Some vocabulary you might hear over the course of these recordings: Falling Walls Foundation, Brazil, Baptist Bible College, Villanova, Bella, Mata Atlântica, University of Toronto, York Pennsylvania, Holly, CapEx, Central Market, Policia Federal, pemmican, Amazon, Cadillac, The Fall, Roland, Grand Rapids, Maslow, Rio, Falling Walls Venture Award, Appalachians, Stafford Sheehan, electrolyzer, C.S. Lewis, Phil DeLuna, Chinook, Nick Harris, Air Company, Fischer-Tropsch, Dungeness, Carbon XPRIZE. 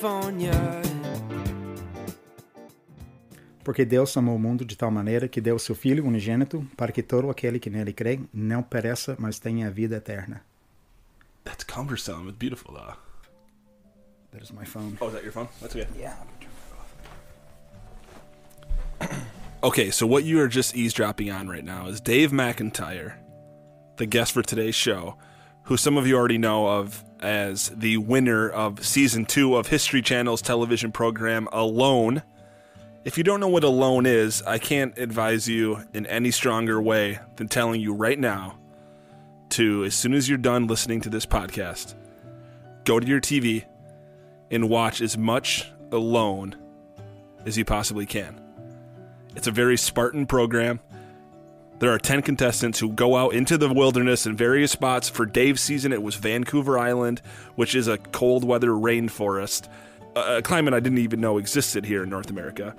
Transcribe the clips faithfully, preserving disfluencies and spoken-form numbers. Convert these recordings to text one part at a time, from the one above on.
California. Porque Deus amou o mundo de tal maneira que deu o seu Filho unigênito para que todo aquele que nele crê não pereça, mas tenha a vida eterna. That's cumbersome. It's beautiful, though. That is my phone. Oh, is that your phone? That's okay. Yeah. Okay, so what you are just eavesdropping on right now is Dave McIntyre, the guest for today's show, who some of you already know of as the winner of Season two of History Channel's television program Alone. If you don't know what Alone is, I can't advise you in any stronger way than telling you right now to, as soon as you're done listening to this podcast, go to your T V and watch as much Alone as you possibly can. It's a very Spartan program. There are ten contestants who go out into the wilderness in various spots. For Dave's season, it was Vancouver Island, which is a cold weather rainforest, a climate I didn't even know existed here in North America.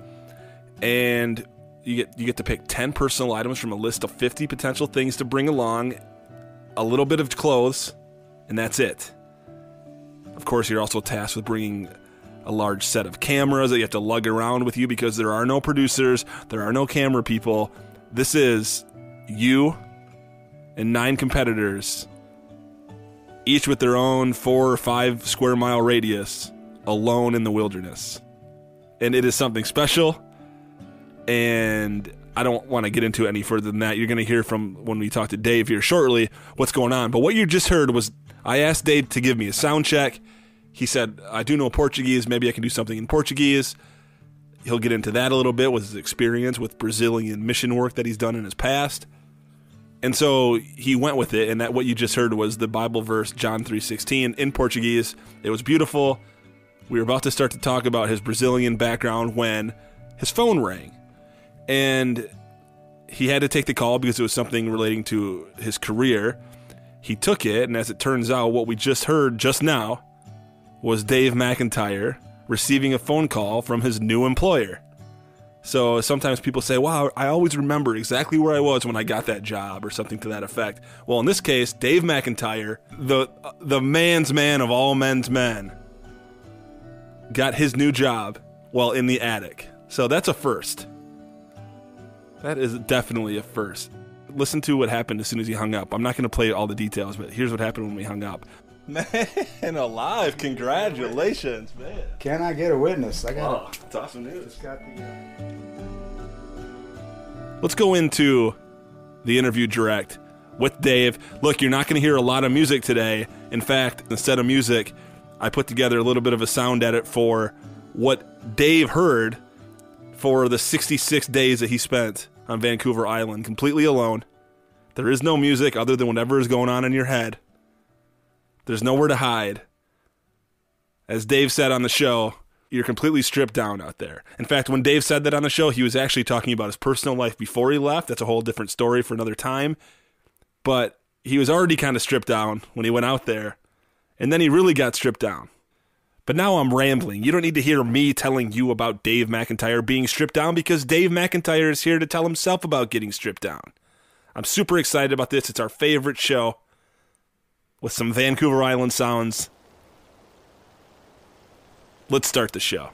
And you get you get to pick ten personal items from a list of fifty potential things to bring along, a little bit of clothes, and that's it. Of course, you're also tasked with bringing a large set of cameras that you have to lug around with you because there are no producers, there are no camera people. This is you and nine competitors, each with their own four or five square mile radius, alone in the wilderness. And it is something special, and I don't want to get into it any further than that. You're going to hear from, when we talk to Dave here shortly, what's going on. But what you just heard was, I asked Dave to give me a sound check. He said, I do know Portuguese. Maybe I can do something in Portuguese. He'll get into that a little bit with his experience with Brazilian mission work that he's done in his past. And so he went with it, and that what you just heard was the Bible verse John three sixteen in Portuguese. It was beautiful. We were about to start to talk about his Brazilian background when his phone rang. And he had to take the call because it was something relating to his career. He took it, and as it turns out, what we just heard just now was Dave McIntyre receiving a phone call from his new employer. So sometimes people say, wow, I always remember exactly where I was when I got that job, or something to that effect. Well, in this case, Dave McIntyre, the the man's man of all men's men, got his new job while in the attic. So that's a first. That is definitely a first. Listen to what happened as soon as he hung up. I'm not going to play all the details, but here's what happened when we hung up. Man alive, congratulations, man. Can I get a witness? I got oh, it. It's awesome news. Got the, uh... Let's go into the interview direct with Dave. Look, you're not going to hear a lot of music today. In fact, instead of music, I put together a little bit of a sound edit for what Dave heard for the sixty-six days that he spent on Vancouver Island, completely alone. There is no music other than whatever is going on in your head. There's nowhere to hide. As Dave said on the show, you're completely stripped down out there. In fact, when Dave said that on the show, he was actually talking about his personal life before he left. That's a whole different story for another time. But he was already kind of stripped down when he went out there. And then he really got stripped down. But now I'm rambling. You don't need to hear me telling you about Dave McIntyre being stripped down, because Dave McIntyre is here to tell himself about getting stripped down. I'm super excited about this. It's our favorite show, with some Vancouver Island sounds. Let's start the show.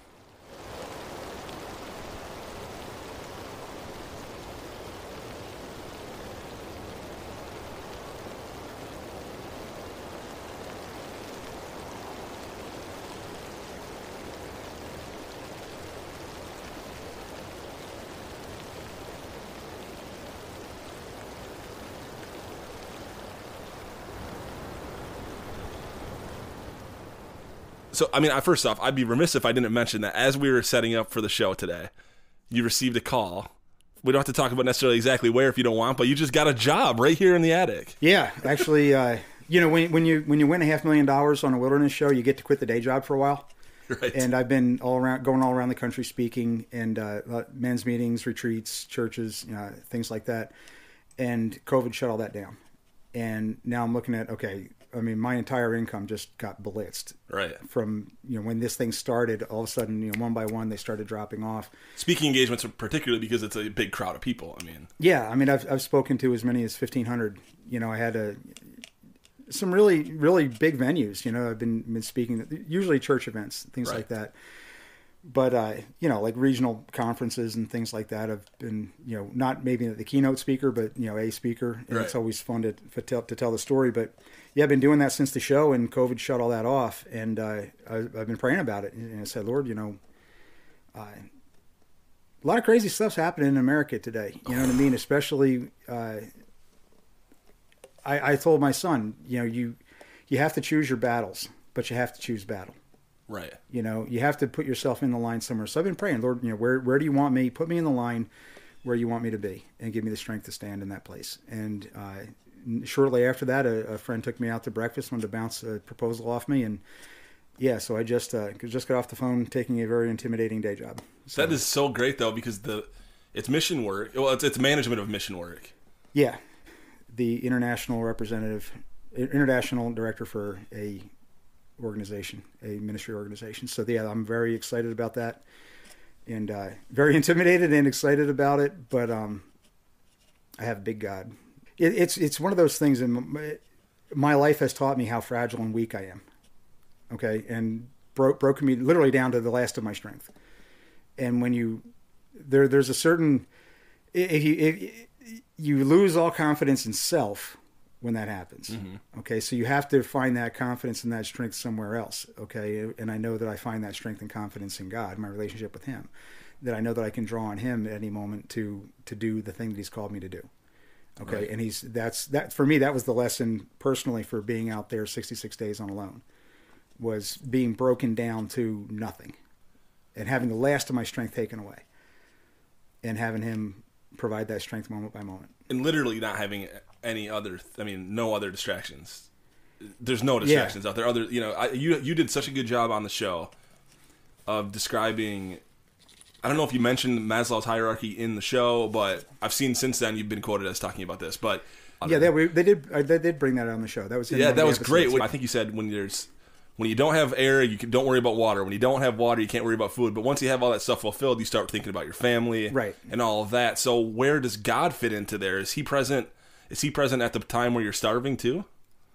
So, I mean, first off, I'd be remiss if I didn't mention that as we were setting up for the show today, you received a call. We don't have to talk about necessarily exactly where if you don't want, but you just got a job right here in the attic. Yeah, actually, uh, you know, when, when you when you win a half million dollars on a wilderness show, you get to quit the day job for a while. Right. And I've been all around, going all around the country speaking, and uh, men's meetings, retreats, churches, you know, things like that. And COVID shut all that down. And now I'm looking at, okay, I mean, my entire income just got blitzed. Right. From, you know, when this thing started, all of a sudden, you know, one by one, they started dropping off. Speaking engagements, particularly because it's a big crowd of people. I mean. Yeah. I mean, I've I've spoken to as many as fifteen hundred. You know, I had a some really, really big venues. You know, I've been, been speaking, usually church events, things right. like that. But, uh, you know, like regional conferences and things like that have been, you know, not maybe the keynote speaker, but, you know, a speaker. And right. it's always fun to, to, tell, to tell the story. But, yeah, I've been doing that since the show, and COVID shut all that off. And uh, I, I've been praying about it. And I said, Lord, you know, uh, a lot of crazy stuff's happening in America today. You know what I mean? Especially, uh, I, I told my son, you know, you you have to choose your battles, but you have to choose battle. Right. You know, you have to put yourself in the line somewhere. So I've been praying, Lord, you know, where, where do you want me? Put me in the line where you want me to be, and give me the strength to stand in that place. And uh, shortly after that, a, a friend took me out to breakfast, wanted to bounce a proposal off me. And yeah, so I just uh, just got off the phone taking a very intimidating day job. So. That is so great, though, because the it's mission work. Well, it's, it's management of mission work. Yeah. The international representative, international director for a organization, a ministry organization. So yeah, I'm very excited about that, and uh, very intimidated and excited about it. But um, I have a big God. It, it's it's one of those things, and my, my life has taught me how fragile and weak I am. Okay, and broke broken me literally down to the last of my strength. And when you there, there's a certain if you. If, you lose all confidence in self when that happens. Mm-hmm. Okay. So you have to find that confidence and that strength somewhere else. Okay. And I know that I find that strength and confidence in God, my relationship with him, that I know that I can draw on him at any moment to, to do the thing that he's called me to do. Okay. Right. And he's, that's that for me, that was the lesson personally for being out there sixty-six days on Alone, was being broken down to nothing and having the last of my strength taken away and having him provide that strength moment by moment, and literally not having any other I mean no other distractions. There's no distractions yeah. out there other you know I, you you did such a good job on the show of describing, I don't know if you mentioned Maslow's hierarchy in the show, but I've seen since then you've been quoted as talking about this. But yeah, they, we, they did they did bring that on the show. That was yeah that was great. I think you said when there's when you don't have air, you can, don't worry about water. When you don't have water, you can't worry about food. But once you have all that stuff fulfilled, you start thinking about your family right. and all of that. So where does God fit into there? Is he present? Is he present at the time where you're starving too?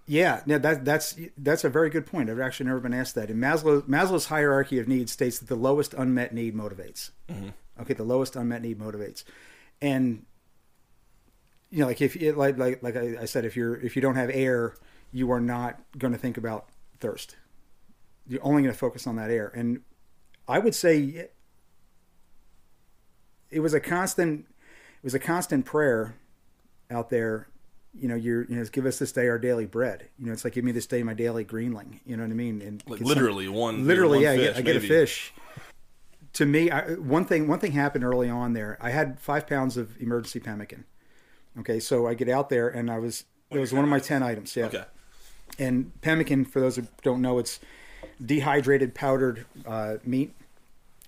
Yeah, yeah that, that's that's a very good point. I've actually never been asked that. And Maslow, Maslow's hierarchy of needs states that the lowest unmet need motivates. Mm-hmm. Okay, the lowest unmet need motivates. And you know, like if like like like I said, if you're if you don't have air, you are not going to think about thirst. You're only going to focus on that air. And I would say it was a constant, it was a constant prayer out there. You know, you're, you know, give us this day our daily bread. You know, it's like, give me this day my daily greenling. You know what I mean? And like literally some, one, literally, one yeah, fish, I, get, I get a fish. To me, I, one thing, one thing happened early on there. I had five pounds of emergency pemmican. Okay. So I get out there and I was, it was one of my ten items. Yeah. Okay. And pemmican, for those who don't know, it's dehydrated powdered uh, meat.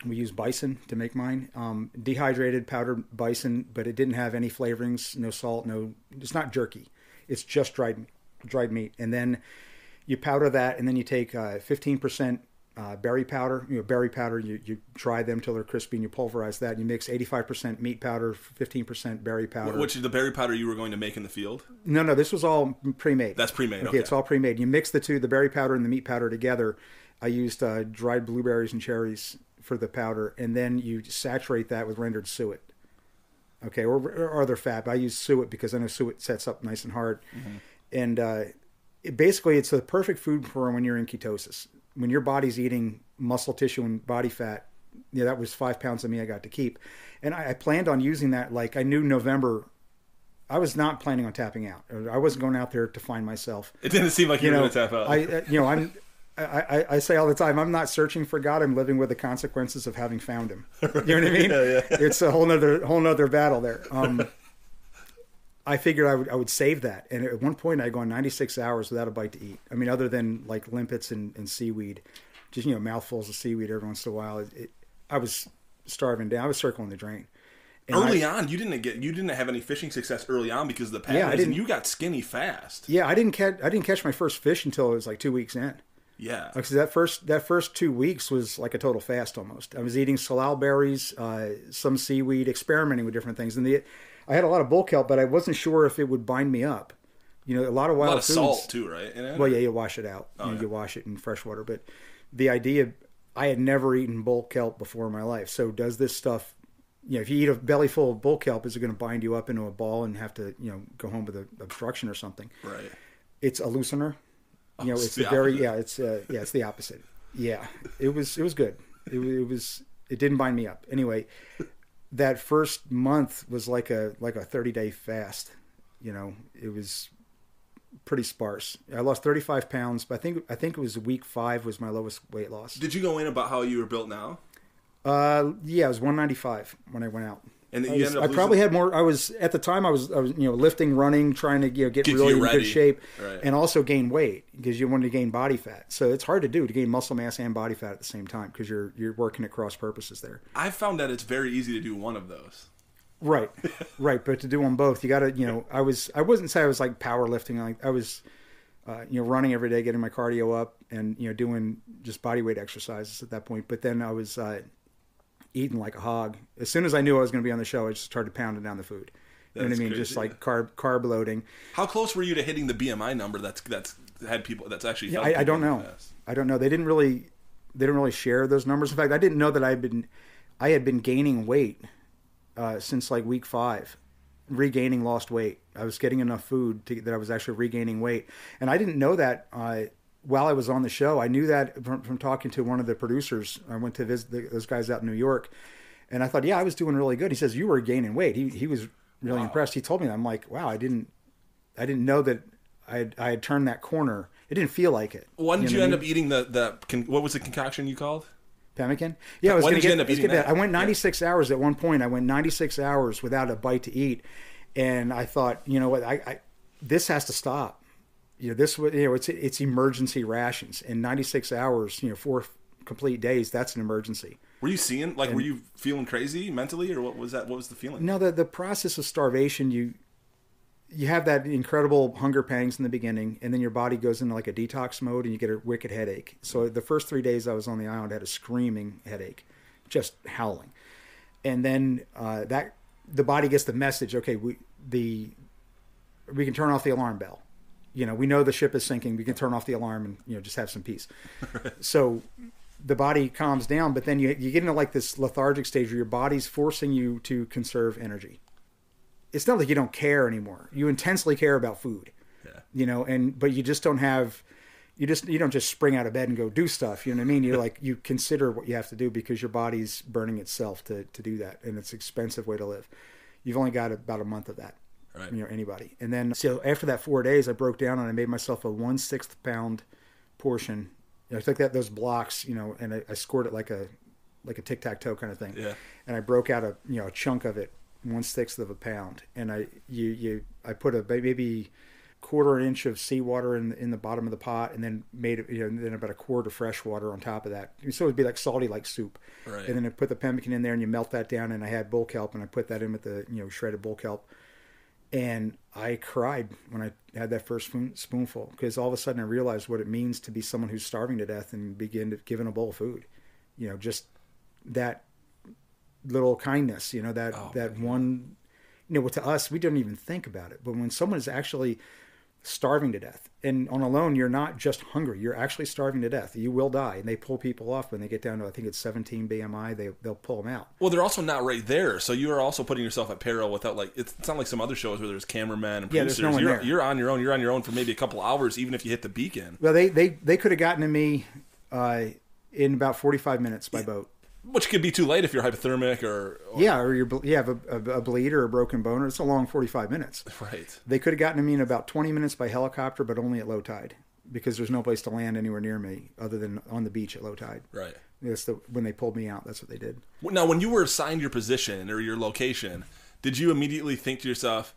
We use bison to make mine. Um, dehydrated powdered bison, but it didn't have any flavorings, no salt, no. It's not jerky. It's just dried dried meat. And then you powder that, and then you take uh, fifteen percent uh, berry powder. You know, berry powder, you, you dry them till they're crispy, and you pulverize that. And you mix eighty-five percent meat powder, fifteen percent berry powder. Which is the berry powder you were going to make in the field? No, no, this was all pre-made. That's pre-made, okay. okay. It's all pre-made. You mix the two, the berry powder and the meat powder together. I used uh, dried blueberries and cherries for the powder, and then you saturate that with rendered suet, okay, or, or other fat. But I use suet because I know suet sets up nice and hard. Mm-hmm. And uh, it basically, it's the perfect food for when you're in ketosis, when your body's eating muscle tissue and body fat. Yeah, that was five pounds of me I got to keep, and I, I planned on using that. Like I knew November. I was not planning on tapping out. I wasn't going out there to find myself. It didn't seem like you, you were going to tap out. I, you know, I'm. I, I, I say all the time, I'm not searching for God. I'm living with the consequences of having found him. You know what I mean? Yeah, yeah. It's a whole nother, whole nother battle there. Um, I figured I would, I would save that. And at one point I had gone ninety-six hours without a bite to eat. I mean, other than like limpets and, and seaweed, just, you know, mouthfuls of seaweed every once in a while. It, it, I was starving down. I was circling the drain. And early I, on, you didn't get you didn't have any fishing success early on because of the patterns, yeah, I didn't, and you got skinny fast. Yeah, I didn't catch I didn't catch my first fish until it was like two weeks in. Yeah, because that first that first two weeks was like a total fast almost. I was eating salal berries, uh, some seaweed, experimenting with different things. And the I had a lot of bull kelp, but I wasn't sure if it would bind me up. You know, a lot of wild foods. A lot of salt too, right? In it? Well, yeah, you wash it out. Oh, you, know, yeah. you wash it in fresh water. But the idea, I had never eaten bull kelp before in my life. So does this stuff, you know, if you eat a belly full of bull kelp, is it going to bind you up into a ball and have to, you know, go home with an obstruction or something? Right. It's a loosener. You know, it's the very, yeah, it's, uh, yeah, it's the opposite. Yeah, it was, it was good. It, it was, it didn't bind me up. Anyway, that first month was like a, like a thirty day fast, you know, it was pretty sparse. I lost thirty-five pounds, but I think, I think it was week five was my lowest weight loss. Did you go in about how you were built now? Uh, yeah, it was one ninety-five when I went out. And then you I, was, ended up I probably had more. I was at the time. I was, I was, you know, lifting, running, trying to you know, get really in good shape, right. and also gain weight because you wanted to gain body fat. So it's hard to do to gain muscle mass and body fat at the same time because you're you're working at cross purposes there. I found that it's very easy to do one of those. Right, right. But to do them both, you got to, you know, I was I wasn't say I was like powerlifting. Like I was, uh, you know, running every day, getting my cardio up, and you know, doing just body weight exercises at that point. But then I was. Uh, eating like a hog. As soon as I knew I was going to be on the show, I just started pounding down the food. You know what I mean? Crazy. Just like carb carb loading. How close were you to hitting the B M I number that's that's had people that's actually yeah, I, I don't know. I don't know. They didn't really they didn't really share those numbers. In fact, I didn't know that I had been I had been gaining weight uh, since like week five. Regaining lost weight. I was getting enough food to, that I was actually regaining weight. And I didn't know that uh while I was on the show. I knew that from, from talking to one of the producers. I went to visit the, those guys out in New York, and I thought, yeah, I was doing really good. He says, you were gaining weight. He he was really wow. impressed. He told me that. I'm like, wow, I didn't, I didn't know that I had, I had turned that corner. It didn't feel like it. When did you, know you know end I mean? up eating the, the con- what was the concoction you called? Pemmican? Yeah, I was going to get, get that. I went ninety-six yeah. hours at one point. I went ninety-six hours without a bite to eat. And I thought, you know what, I, I this has to stop. You know, this you know, it's it's emergency rations. In ninety-six hours, you know, four complete days, that's an emergency. Were you seeing, like, and, were you feeling crazy mentally, or what was that? What was the feeling? No, the, the process of starvation, you you have that incredible hunger pangs in the beginning, and then your body goes into, like, a detox mode, and you get a wicked headache. So the first three days I was on the island, I had a screaming headache, just howling. And then uh, that the body gets the message, okay, we the we can turn off the alarm bell. You know, we know the ship is sinking. We can turn off the alarm and, you know, just have some peace. So the body calms down, but then you you get into like this lethargic stage where your body's forcing you to conserve energy. It's not like you don't care anymore. You intensely care about food, yeah. you know, and, but you just don't have, you just, you don't just spring out of bed and go do stuff. You know what I mean? You're like, you consider what you have to do because your body's burning itself to, to do that. And it's an expensive way to live. You've only got about a month of that. Right. You know, anybody. And then, so after that four days, I broke down and I made myself a one sixth pound portion. You know, I took that, those blocks, you know, and I, I scored it like a, like a tic-tac-toe kind of thing. Yeah. And I broke out a, you know, a chunk of it, one sixth of a pound. And I, you, you, I put a maybe quarter inch of seawater in in the bottom of the pot, and then made it, you know, and then about a quart of fresh water on top of that. So it'd be like salty, like soup. Right. And then I put the pemmican in there and you melt that down. And I had bull kelp and I put that in with the, you know, shredded bull kelp. And I cried when I had that first spoonful, because all of a sudden I realized what it means to be someone who's starving to death and begin to given a bowl of food. You know, just that little kindness, you know, that, oh, that man. one, you know, to us, we didn't even think about it. But when someone is actually starving to death, and on Alone, you're not just hungry, you're actually starving to death. You will die. And they pull people off when they get down to, I think it's seventeen B M I, they, they'll pull them out. Well, they're also not right there. So you are also putting yourself at peril without, like, it's not like some other shows where there's cameramen and producers. Yeah, there's no one you're, there. You're on your own. You're on your own for maybe a couple hours, even if you hit the beacon. Well, they, they, they could have gotten to me uh, in about forty-five minutes by yeah. boat. Which could be too late if you're hypothermic or... or... Yeah, or you're, you have a, a, a bleed or a broken bone, or it's a long forty-five minutes. Right. They could have gotten to me in about twenty minutes by helicopter, but only at low tide, because there's no place to land anywhere near me other than on the beach at low tide. Right. That's the, when they pulled me out, that's what they did. Now, when you were assigned your position or your location, did you immediately think to yourself...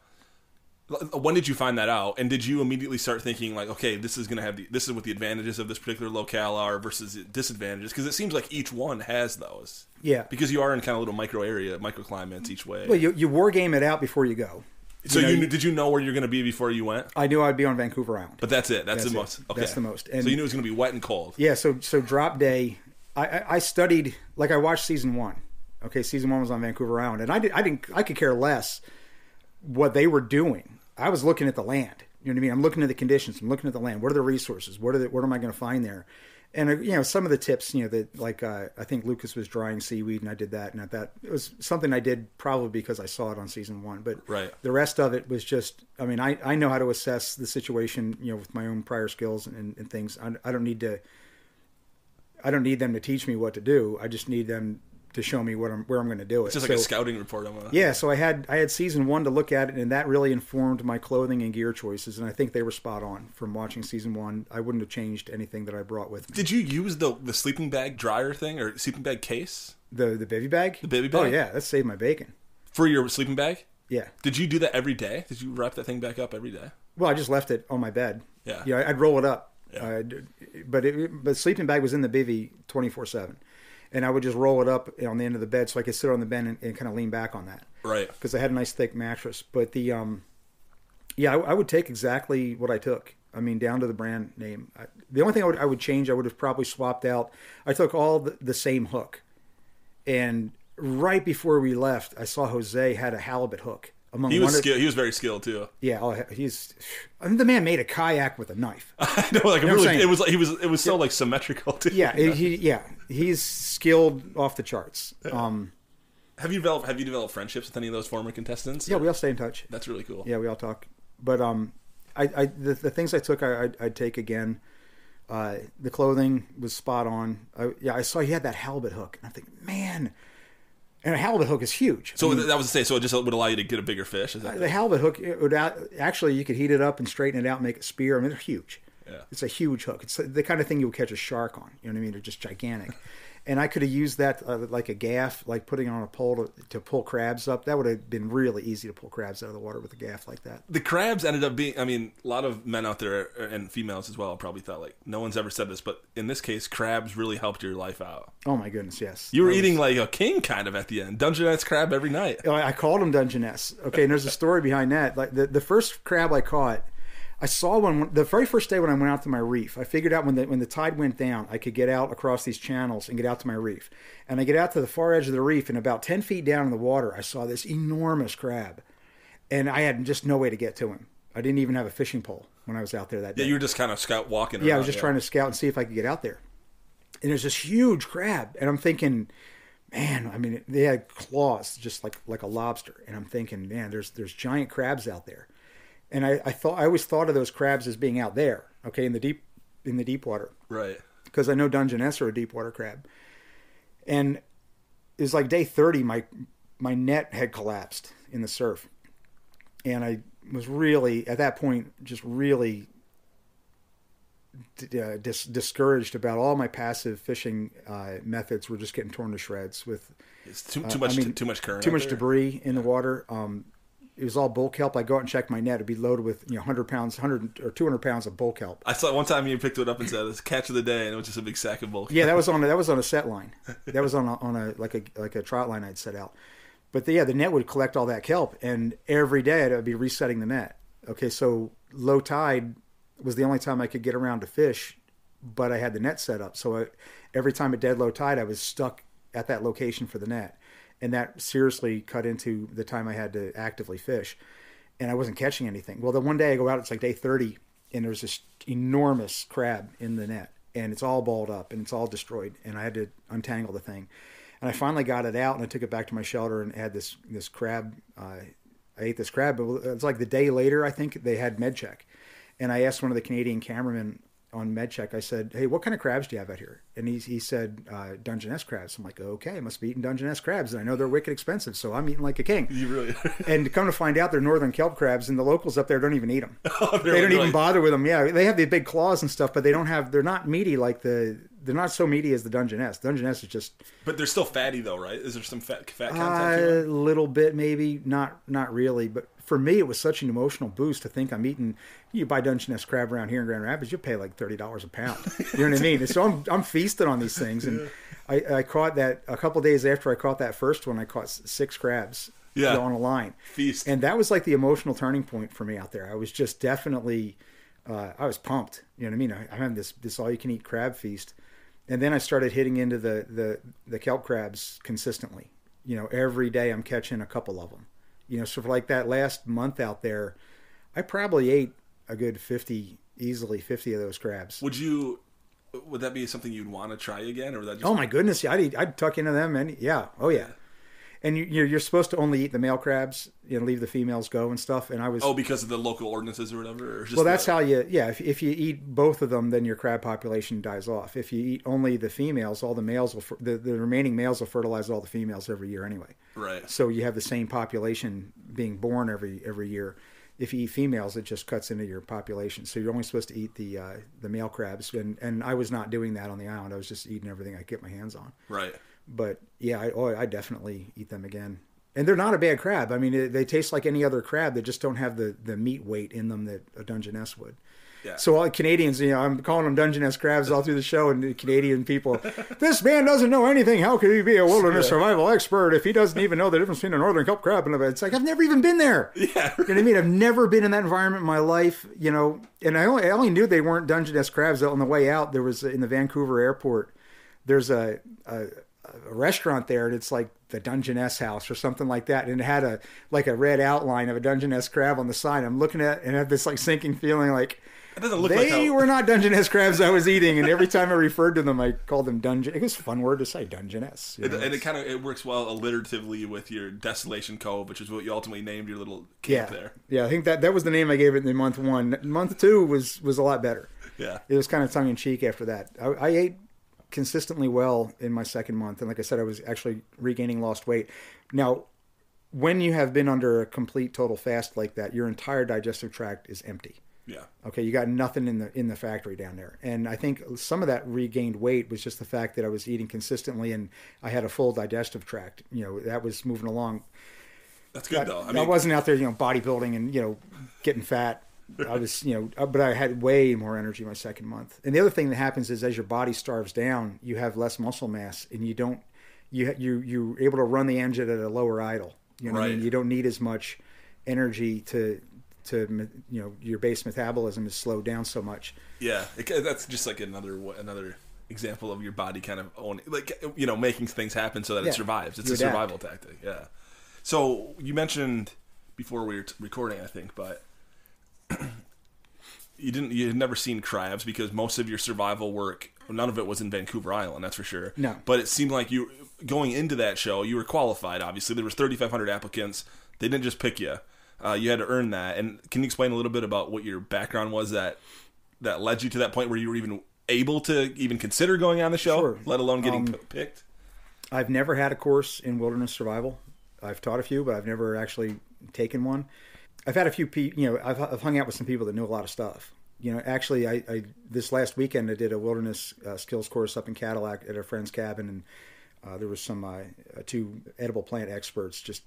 When did you find that out? And did you immediately start thinking, like, okay, this is going to have the, this is what the advantages of this particular locale are versus disadvantages? Because it seems like each one has those. Yeah. Because you are in kind of a little micro area, microclimates each way. Well, you, you war game it out before you go. So you, know, you knew, did you know where you're going to be before you went? I knew I'd be on Vancouver Island. But that's it. That's, that's the it. most. Okay. That's the most. And so you knew it was going to be wet and cold. Yeah. So so drop day, I, I studied, like, I watched season one. Okay, season one was on Vancouver Island, and I did I didn't I could care less what they were doing. I was looking at the land. You know what I mean? I'm looking at the conditions. I'm looking at the land. What are the resources? What are the, what am I going to find there? And, you know, some of the tips, you know, that like uh, I think Lucas was drying seaweed and I did that. And at that, it was something I did probably because I saw it on season one. But right. the rest of it was just, I mean, I, I know how to assess the situation, you know, with my own prior skills and, and things. I, I don't need to, I don't need them to teach me what to do. I just need them to show me what I'm, where I'm going to do it. It's just like so, a scouting report. I'm gonna... Yeah. So I had, I had season one to look at it, and that really informed my clothing and gear choices. And I think they were spot on from watching season one. I wouldn't have changed anything that I brought with me. Did you use the the sleeping bag dryer thing or sleeping bag case? The, the bivy bag? The bivy bag? Oh yeah. That saved my bacon. For your sleeping bag? Yeah. Did you do that every day? Did you wrap that thing back up every day? Well, I just left it on my bed. Yeah. Yeah. I'd roll it up. Yeah. Uh, but it, but sleeping bag was in the bivy twenty-four seven. And I would just roll it up on the end of the bed so I could sit on the bed and, and kind of lean back on that. Right. Because I had a nice thick mattress. But the, um, yeah, I, I would take exactly what I took. I mean, down to the brand name. I, the only thing I would, I would change, I would have probably swapped out. I took all the, the same hook. And right before we left, I saw Jose had a halibut hook. Among he was one skilled. Of, he was very skilled too. Yeah, oh, he's. I mean, the man made a kayak with a knife. I know, like you know really, it was. He was. It was so like symmetrical too. Yeah, yeah. He, yeah, he's skilled off the charts. Yeah. Um, have you developed? Have you developed friendships with any of those former contestants? Yeah, or? We all stay in touch. That's really cool. Yeah, we all talk. But um, I, I the, the things I took, I, I'd, I'd take again. Uh, the clothing was spot on. I, yeah, I saw he had that halibut hook, and I think, man. And a halibut hook is huge. So I mean, that was to say, so it just would allow you to get a bigger fish? Is that the it? Halibut hook, it would out, actually, you could heat it up and straighten it out and make a spear. I mean, they're huge. Yeah. It's a huge hook. It's the kind of thing you would catch a shark on. You know what I mean? They're just gigantic. And I could have used that uh, like a gaff, like putting it on a pole to, to pull crabs up. That would have been really easy to pull crabs out of the water with a gaff like that. The crabs ended up being, I mean, a lot of men out there and females as well probably thought like, no one's ever said this, but in this case, crabs really helped your life out. Oh my goodness, yes. You were was... eating like a king kind of at the end. Dungeness crab every night. I called him Dungeness. Okay, and there's a story behind that. Like the, the first crab I caught, I saw one the very first day when I went out to my reef. I figured out when the when the tide went down, I could get out across these channels and get out to my reef. And I get out to the far edge of the reef, and about ten feet down in the water, I saw this enormous crab, and I had just no way to get to him. I didn't even have a fishing pole when I was out there that day. Yeah, you were just kind of scout walking. Yeah, around, I was just yeah. trying to scout and see if I could get out there. And there's this huge crab, and I'm thinking, man, I mean, they had claws just like like a lobster, and I'm thinking, man, there's there's giant crabs out there. And I, I thought I always thought of those crabs as being out there, okay, in the deep in the deep water, right? Because I know Dungeness are a deep water crab. And it was like day thirty, my my net had collapsed in the surf, and I was really at that point just really d- uh, dis- discouraged about all my passive fishing uh, methods were just getting torn to shreds with it's too, too uh, much I mean, too, too much current, too much there. Debris in yeah. the water. Um, It was all bull kelp. I'd go out and check my net. It'd be loaded with, you know, one hundred pounds, one hundred or two hundred pounds of bull kelp. I saw one time you picked it up and said, "It's catch of the day," and it was just a big sack of bull kelp. Yeah, that was on a, that was on a set line. That was on a, on a like a like a trot line I'd set out. But the, yeah, the net would collect all that kelp, and every day I'd be resetting the net. Okay, so low tide was the only time I could get around to fish, but I had the net set up. So I, every time at dead low tide, I was stuck at that location for the net. And that seriously cut into the time I had to actively fish. And I wasn't catching anything. Well, then one day I go out, it's like day thirty, and there's this enormous crab in the net. And it's all balled up, and it's all destroyed. And I had to untangle the thing. And I finally got it out, and I took it back to my shelter and had this this crab. Uh, I ate this crab. But it's like the day later, I think, they had MedCheck. And I asked one of the Canadian cameramen on MedCheck, I said, "Hey, what kind of crabs do you have out here?" And he he said, uh, "Dungeness crabs." I'm like, "Okay, I must be eating Dungeness crabs, and I know they're wicked expensive, so I'm eating like a king." You really are. And come to find out, they're northern kelp crabs, and the locals up there don't even eat them. Oh, they don't even bother with them. Yeah, they have the big claws and stuff, but they don't have. They're not meaty like the. They're not so meaty as the Dungeness. Dungeness is just. But they're still fatty though, right? Is there some fat fat content? A uh, little bit, maybe not. Not really, but. For me, it was such an emotional boost to think I'm eating. You buy Dungeness crab around here in Grand Rapids, you pay like thirty dollars a pound. You know what I mean? And so I'm I'm feasting on these things, and yeah. I, I caught that a couple of days after I caught that first one. I caught six crabs yeah. on a line, feast, and that was like the emotional turning point for me out there. I was just definitely, uh, I was pumped. You know what I mean? I, I had this this all you can eat crab feast, and then I started hitting into the the the kelp crabs consistently. You know, every day I'm catching a couple of them. You know, so for like that last month out there, I probably ate a good fifty, easily fifty of those crabs. Would you? Would that be something you'd want to try again, or would that just? Oh my goodness, yeah, I'd eat, I'd tuck into them, and yeah, oh yeah. And you, you're supposed to only eat the male crabs and leave the females go and stuff. And I was oh because of the local ordinances or whatever. Or just well, that's the... how you yeah. If if you eat both of them, then your crab population dies off. If you eat only the females, all the males will the, the remaining males will fertilize all the females every year anyway. Right. So you have the same population being born every every year. If you eat females, it just cuts into your population. So you're only supposed to eat the uh, the male crabs. And and I was not doing that on the island. I was just eating everything I could get my hands on. Right. But yeah, I, oh, I definitely eat them again. And they're not a bad crab. I mean, it, they taste like any other crab. They just don't have the, the meat weight in them that a Dungeness would. Yeah. So all the Canadians, you know, I'm calling them Dungeness crabs all through the show, and the Canadian people, this man doesn't know anything. How could he be a wilderness yeah. survival expert if he doesn't even know the difference between a northern kelp crab and a... It's like, I've never even been there. Yeah. You know what I mean? I've never been in that environment in my life, you know. And I only, I only knew they weren't Dungeness crabs. On the way out, there was, in the Vancouver airport, there's a... a a restaurant there, and it's like the Dungeness House or something like that, and it had a like a red outline of a Dungeness crab on the side. I'm looking at it and have this like sinking feeling like it doesn't look they like how... were not Dungeness crabs I was eating, and every time I referred to them I called them Dungeon. It was a fun word to say, Dungeness, you know? it, and it kind of it works well alliteratively with your Desolation Cove, which is what you ultimately named your little camp. Yeah. There yeah I think that that was the name I gave it in month one. Month two was was a lot better. Yeah, it was kind of tongue-in-cheek after that. I, I ate consistently well in my second month, and like I said, I was actually regaining lost weight. Now, when you have been under a complete total fast like that, your entire digestive tract is empty. Yeah. Okay, you got nothing in the in the factory down there. And I think some of that regained weight was just the fact that I was eating consistently and I had a full digestive tract. You know, that was moving along. That's good. I, though I, mean, I wasn't out there, you know, bodybuilding and, you know, getting fat. I was, you know, but I had way more energy my second month. And the other thing that happens is as your body starves down, you have less muscle mass, and you don't, you you you're able to run the engine at a lower idle. You know, right. What I mean? You don't need as much energy to to you know your base metabolism is slowed down so much. Yeah, it, that's just like another another example of your body kind of owning, like, you know, making things happen so that yeah. it survives. It's you a adapt. Survival tactic. Yeah. So you mentioned before we were t- recording, I think, but. You didn't. You had never seen crabs because most of your survival work, none of it was in Vancouver Island. That's for sure. No. But it seemed like you going into that show, you were qualified. Obviously, there was thirty-five hundred applicants. They didn't just pick you. Uh, you had to earn that. And can you explain a little bit about what your background was that that led you to that point where you were even able to even consider going on the show, sure. let alone getting um, picked? I've never had a course in wilderness survival. I've taught a few, but I've never actually taken one. I've had a few people, you know, I've, I've hung out with some people that know a lot of stuff. You know, actually, I, I this last weekend, I did a wilderness uh, skills course up in Cadillac at a friend's cabin, and uh, there was some, uh, two edible plant experts just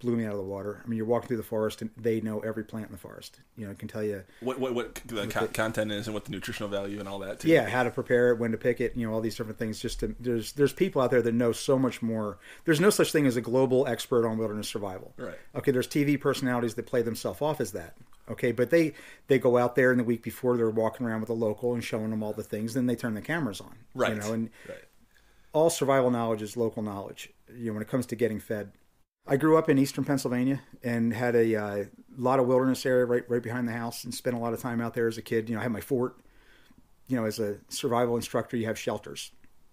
blew me out of the water. I mean, you're walking through the forest, and they know every plant in the forest. You know, I can tell you... What what, what the what con- the, content is and what the nutritional value and all that, too. Yeah, how to prepare it, when to pick it, you know, all these different things. Just to, there's there's people out there that know so much more. There's no such thing as a global expert on wilderness survival. Right. Okay, there's T V personalities that play themselves off as that. Okay, but they, they go out there, and the week before, they're walking around with a local and showing them all the things, then they turn the cameras on. Right. You know, and right. all survival knowledge is local knowledge. You know, when it comes to getting fed... I grew up in eastern Pennsylvania and had a uh, lot of wilderness area right right behind the house, and spent a lot of time out there as a kid. You know, I had my fort. You know, as a survival instructor, you have shelters.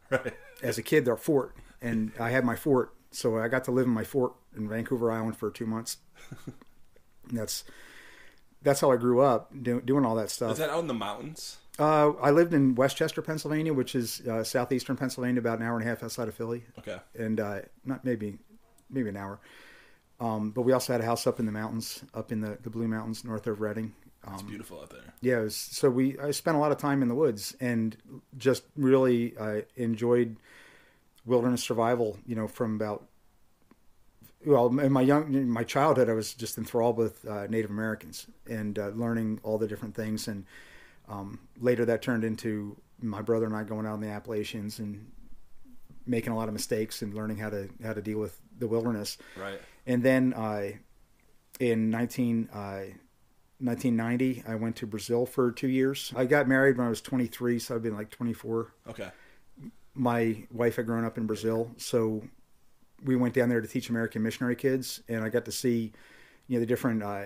Right. As a kid, they're fort, and I had my fort, so I got to live in my fort in Vancouver Island for two months. And that's that's how I grew up do, doing all that stuff. Is that out in the mountains? Uh, I lived in Westchester, Pennsylvania, which is uh, southeastern Pennsylvania, about an hour and a half outside of Philly. Okay, and uh, not maybe. maybe an hour. Um, but we also had a house up in the mountains, up in the, the Blue Mountains, north of Reading. Um, it's beautiful out there. Yeah. It was, so we, I spent a lot of time in the woods and just really uh, enjoyed wilderness survival, you know, from about, well, in my young, in my childhood, I was just enthralled with uh, Native Americans and uh, learning all the different things. And um, later that turned into my brother and I going out in the Appalachians and making a lot of mistakes and learning how to, how to deal with the wilderness. Right. And then I, uh, in nineteen ninety, I went to Brazil for two years. I got married when I was twenty-three, so I've been like twenty-four. Okay. My wife had grown up in Brazil, so we went down there to teach American missionary kids, and I got to see, you know, the different uh,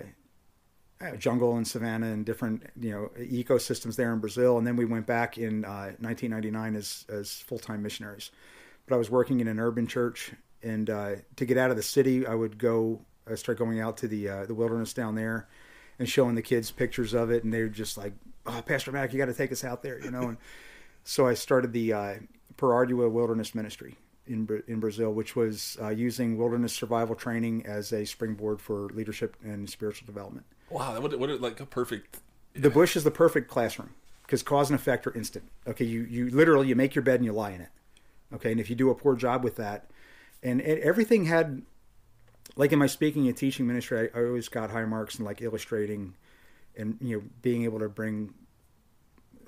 jungle and savanna and different, you know, ecosystems there in Brazil. And then we went back in uh, nineteen ninety-nine as, as full-time missionaries. But I was working in an urban church, and uh, to get out of the city, I would go, I start going out to the uh, the wilderness down there and showing the kids pictures of it. And they were just like, oh, Pastor Mac, you got to take us out there, you know? And so I started the uh, Per Ardua Wilderness Ministry in in Brazil, which was uh, using wilderness survival training as a springboard for leadership and spiritual development. Wow, what what like a perfect. Yeah. The bush is the perfect classroom because cause and effect are instant. Okay, you you literally you make your bed and you lie in it. Okay, and if you do a poor job with that, and, and everything had, like in my speaking and teaching ministry, I, I always got high marks in like illustrating, and you know being able to bring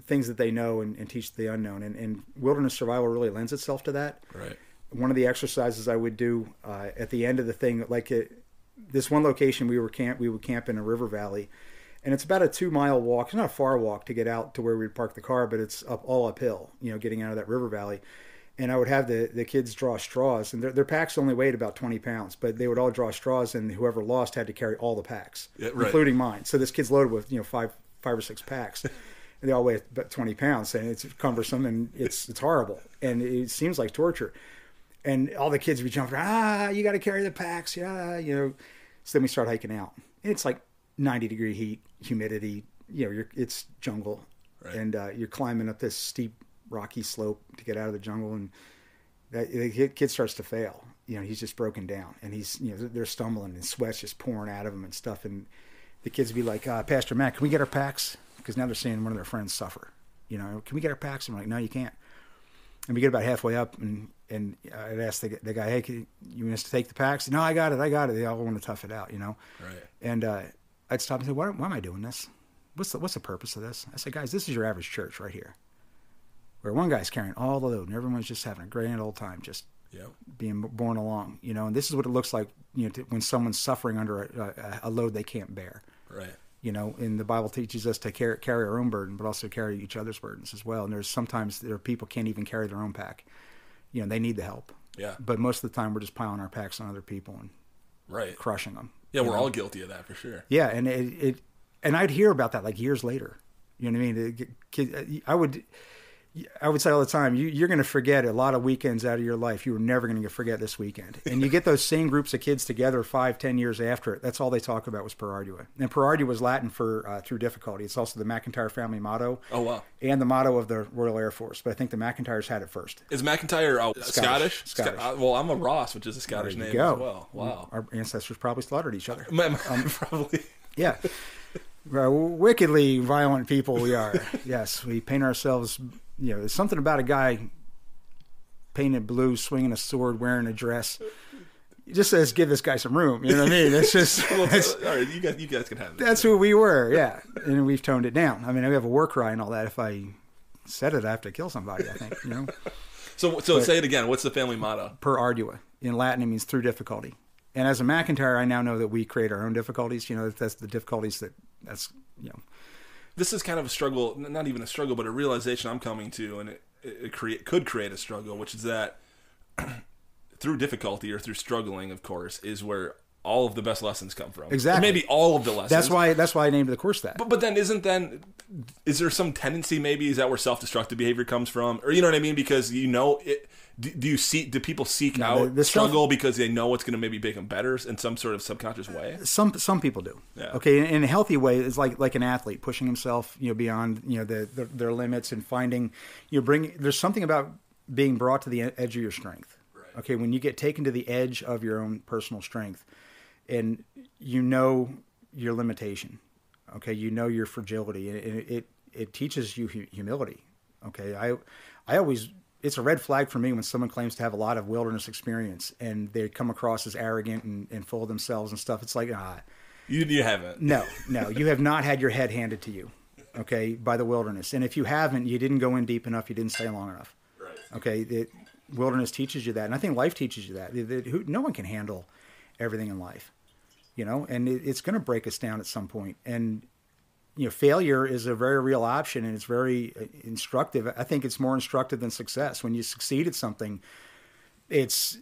things that they know and, and teach the unknown. And, and wilderness survival really lends itself to that. Right. One of the exercises I would do uh, at the end of the thing, like it. This one location we were camp, we would camp in a river valley, and it's about a two mile walk. It's not a far walk to get out to where we'd park the car, but it's up all uphill, you know, getting out of that river valley. And I would have the, the kids draw straws, and their, their packs only weighed about twenty pounds, but they would all draw straws, and whoever lost had to carry all the packs, yeah, right. including mine. So this kid's loaded with, you know, five, five or six packs and they all weigh about twenty pounds, and it's cumbersome and it's, it's horrible. And it seems like torture. And all the kids would jump around, ah, you got to carry the packs, yeah, you know. So then we start hiking out. And it's like ninety degree heat, humidity, you know, you're, it's jungle. Right. And uh, you're climbing up this steep, rocky slope to get out of the jungle. And that, the kid starts to fail. You know, he's just broken down. And he's, you know, they're stumbling and sweat's just pouring out of him and stuff. And the kids would be like, uh, Pastor Matt, can we get our packs? Because now they're seeing one of their friends suffer. You know, can we get our packs? And I'm like, no, you can't. And we get about halfway up, and and I'd ask the, the guy, hey, can you want us to take the packs? No, I got it, I got it. They all want to tough it out, you know? Right. And uh, I'd stop and say, why, why am I doing this? What's the, what's the purpose of this? I said, guys, this is your average church right here, where one guy's carrying all the load, and everyone's just having a grand old time, just yep. being borne along, you know? And this is what it looks like, you know, to, when someone's suffering under a, a, a load they can't bear. Right. You know, and the Bible teaches us to carry, carry our own burden, but also carry each other's burdens as well. And there's sometimes there are people can't even carry their own pack. You know, they need the help. Yeah. But most of the time we're just piling our packs on other people and right. crushing them. Yeah, we're know? all guilty of that for sure. Yeah, and it, it and I'd hear about that like years later. You know what I mean? It, I would I would say all the time, you, you're going to forget a lot of weekends out of your life. You were never going to forget this weekend. And you get those same groups of kids together five, ten years after it. That's all they talk about was Per Ardua. And Per Ardua was Latin for uh, through difficulty. It's also the McIntyre family motto. Oh, wow. And the motto of the Royal Air Force. But I think the McIntyres had it first. Is McIntyre uh, Scottish? Scottish. Scottish. Sc- well, I'm a Ross, which is a Scottish name go. as well. Wow. Our ancestors probably slaughtered each other. Um, probably. Yeah. Uh, wickedly violent people we are. Yes, we paint ourselves... You know, there's something about a guy painted blue, swinging a sword, wearing a dress. It just says, give this guy some room. You know what I mean? It's just... well, it's, all right, you guys, you guys can have that. That's who we were, yeah. And we've toned it down. I mean, we have a war cry and all that. If I said it, I have to kill somebody, I think, you know? so so but, say it again. What's the family motto? Per Ardua. In Latin, it means through difficulty. And as a McIntyre, I now know that we create our own difficulties. You know, that's the difficulties that... That's, you know... This is kind of a struggle, not even a struggle, but a realization I'm coming to, and it, it create, could create a struggle, which is that through difficulty or through struggling, of course, is where all of the best lessons come from. Exactly. Or maybe all of the lessons. That's why That's why I named the course that. But, but then isn't then, is there some tendency maybe, is that where self-destructive behavior comes from? Or you know what I mean? Because you know, it, do, do you see, do people seek no, out the, the struggle self- because they know it's going to maybe make them better in some sort of subconscious way? Some some people do. Yeah. Okay, in, in a healthy way, it's like like an athlete pushing himself, you know, beyond, you know, the, the their limits and finding, you know, bring, there's something about being brought to the edge of your strength. Right. Okay, when you get taken to the edge of your own personal strength, and you know your limitation, okay? You know your fragility, and it, it it teaches you humility, okay? I I always, it's a red flag for me when someone claims to have a lot of wilderness experience and they come across as arrogant and, and full of themselves and stuff. It's like, ah. You, you haven't. No, no, you have not had your head handed to you, okay, by the wilderness. And if you haven't, you didn't go in deep enough, you didn't stay long enough. Right. Okay, the wilderness teaches you that, and I think life teaches you that. It, it, who, no one can handle everything in life. You know, and it, it's going to break us down at some point. And, you know, failure is a very real option, and it's very instructive. I think it's more instructive than success. When you succeed at something, it's,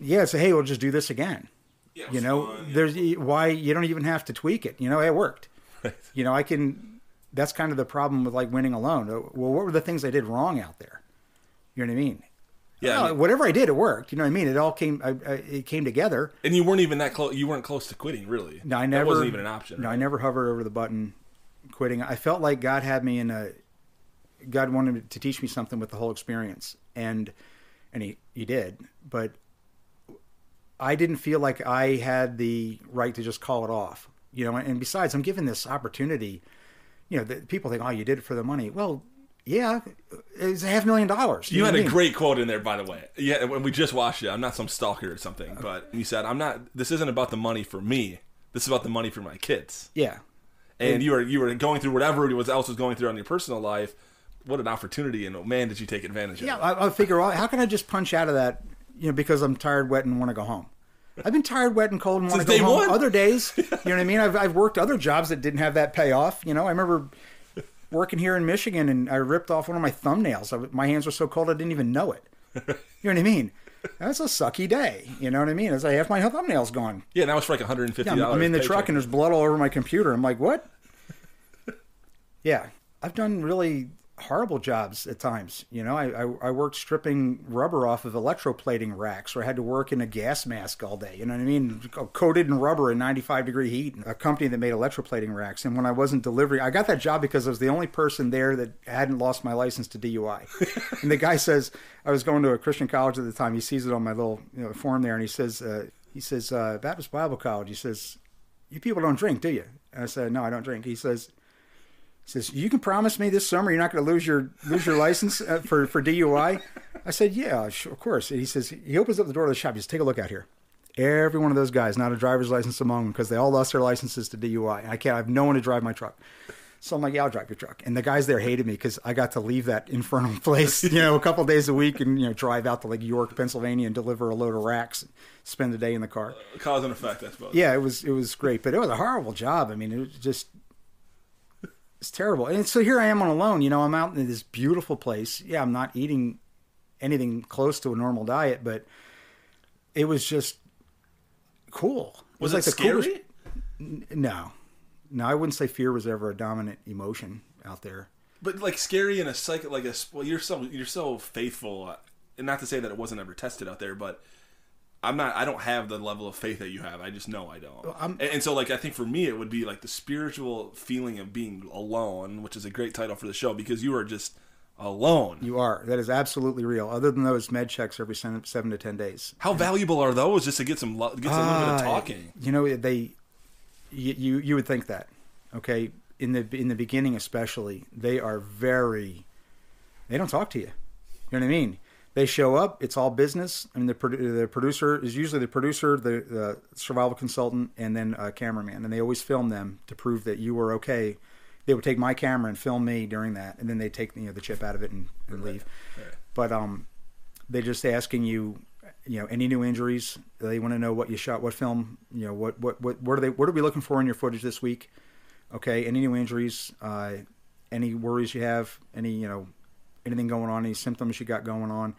yeah, it's a, hey, we'll just do this again. Yeah, you know, fun, yeah. there's why you don't even have to tweak it. You know, it worked. Right. You know, I can. That's kind of the problem with like winning alone. Well, what were the things I did wrong out there? You know what I mean? Yeah. Well, I mean, whatever I did, it worked. You know what I mean? It all came. I, I, it came together. And you weren't even that close. You weren't close to quitting, really. No, I never. That wasn't even an option. No, right? I never hovered over the button, quitting. I felt like God had me in a. God wanted to teach me something with the whole experience, and and he he did, but. I didn't feel like I had the right to just call it off, you know, and besides, I'm given this opportunity, you know, that people think, oh, you did it for the money. Well, yeah, it's a half million dollars. You, you know had a mean? Great quote in there, by the way. Yeah. When we just watched it, I'm not some stalker or something, but you said, I'm not, this isn't about the money for me. This is about the money for my kids. Yeah. And, and you were, you were going through whatever else was going through on your personal life. What an opportunity. And oh man, did you take advantage yeah, of it? Yeah. I, I figure out how can I just punch out of that? You know, because I'm tired, wet, and want to go home. I've been tired, wet, and cold, and want to go home. One. Other days, you know what I mean? I've I've worked other jobs that didn't have that payoff. You know, I remember working here in Michigan, and I ripped off one of my thumbnails. I, my hands were so cold, I didn't even know it. You know what I mean? That's a sucky day. You know what I mean? As I have my thumbnails gone. Yeah, that was for like one hundred fifty dollars. Yeah, I'm, I'm in the paycheck. Truck, and there's blood all over my computer. I'm like, what? Yeah, I've done really horrible jobs at times. You know, I, I I worked stripping rubber off of electroplating racks, or I had to work in a gas mask all day. You know what I mean? Coated in rubber in ninety-five degree heat. A company that made electroplating racks. And when I wasn't delivering, I got that job because I was the only person there that hadn't lost my license to D U I. And the guy says, I was going to a Christian college at the time. He sees it on my little you know, form there, and he says, uh, he says uh, Baptist Bible College. He says, you people don't drink, do you? And I said, no, I don't drink. He says. He says, you can promise me this summer you're not going to lose your lose your license uh, for, for D U I? I said, yeah, sure, of course. And he says, he opens up the door to the shop. He says, take a look out here. Every one of those guys, not a driver's license among them, because they all lost their licenses to D U I. And I can't, I have no one to drive my truck. So I'm like, yeah, I'll drive your truck. And the guys there hated me because I got to leave that infernal place, you know, a couple of days a week and, you know, drive out to like York, Pennsylvania and deliver a load of racks, and spend the day in the car. Uh, cause and effect, I suppose. Yeah, it was, it was great. But it was a horrible job. I mean, it was just... It's terrible. And so here I am on Alone. You know, I'm out in this beautiful place. Yeah, I'm not eating anything close to a normal diet, but it was just cool. It was, was it like the scary? Coolest... No. No, I wouldn't say fear was ever a dominant emotion out there. But like scary in a psych... Like a, well, you're so, you're so faithful. And not to say that it wasn't ever tested out there, but I'm not... I don't have the level of faith that you have. I just know I don't. And, and so, like, I think for me, it would be, like, the spiritual feeling of being alone, which is a great title for the show, because you are just alone. You are. That is absolutely real. Other than those med checks every seven, seven to ten days. How and, valuable are those just to get some lo- get some uh, little bit of talking? You know, they... You, you you would think that, okay? In the in the beginning especially, they are very... They don't talk to you. You know what I mean? They show up. It's all business. I mean, the, the producer is usually the producer, the, the survival consultant, and then a cameraman. And they always film them to prove that you were okay. They would take my camera and film me during that, and then they take you know the chip out of it and, and leave. Right. Right. But um, they're just asking you, you know, any new injuries. They want to know what you shot, what film, you know, what what what what are they? What are we looking for in your footage this week? Okay, any new injuries? Uh, any worries you have? Any you know. Anything going on, any symptoms you got going on,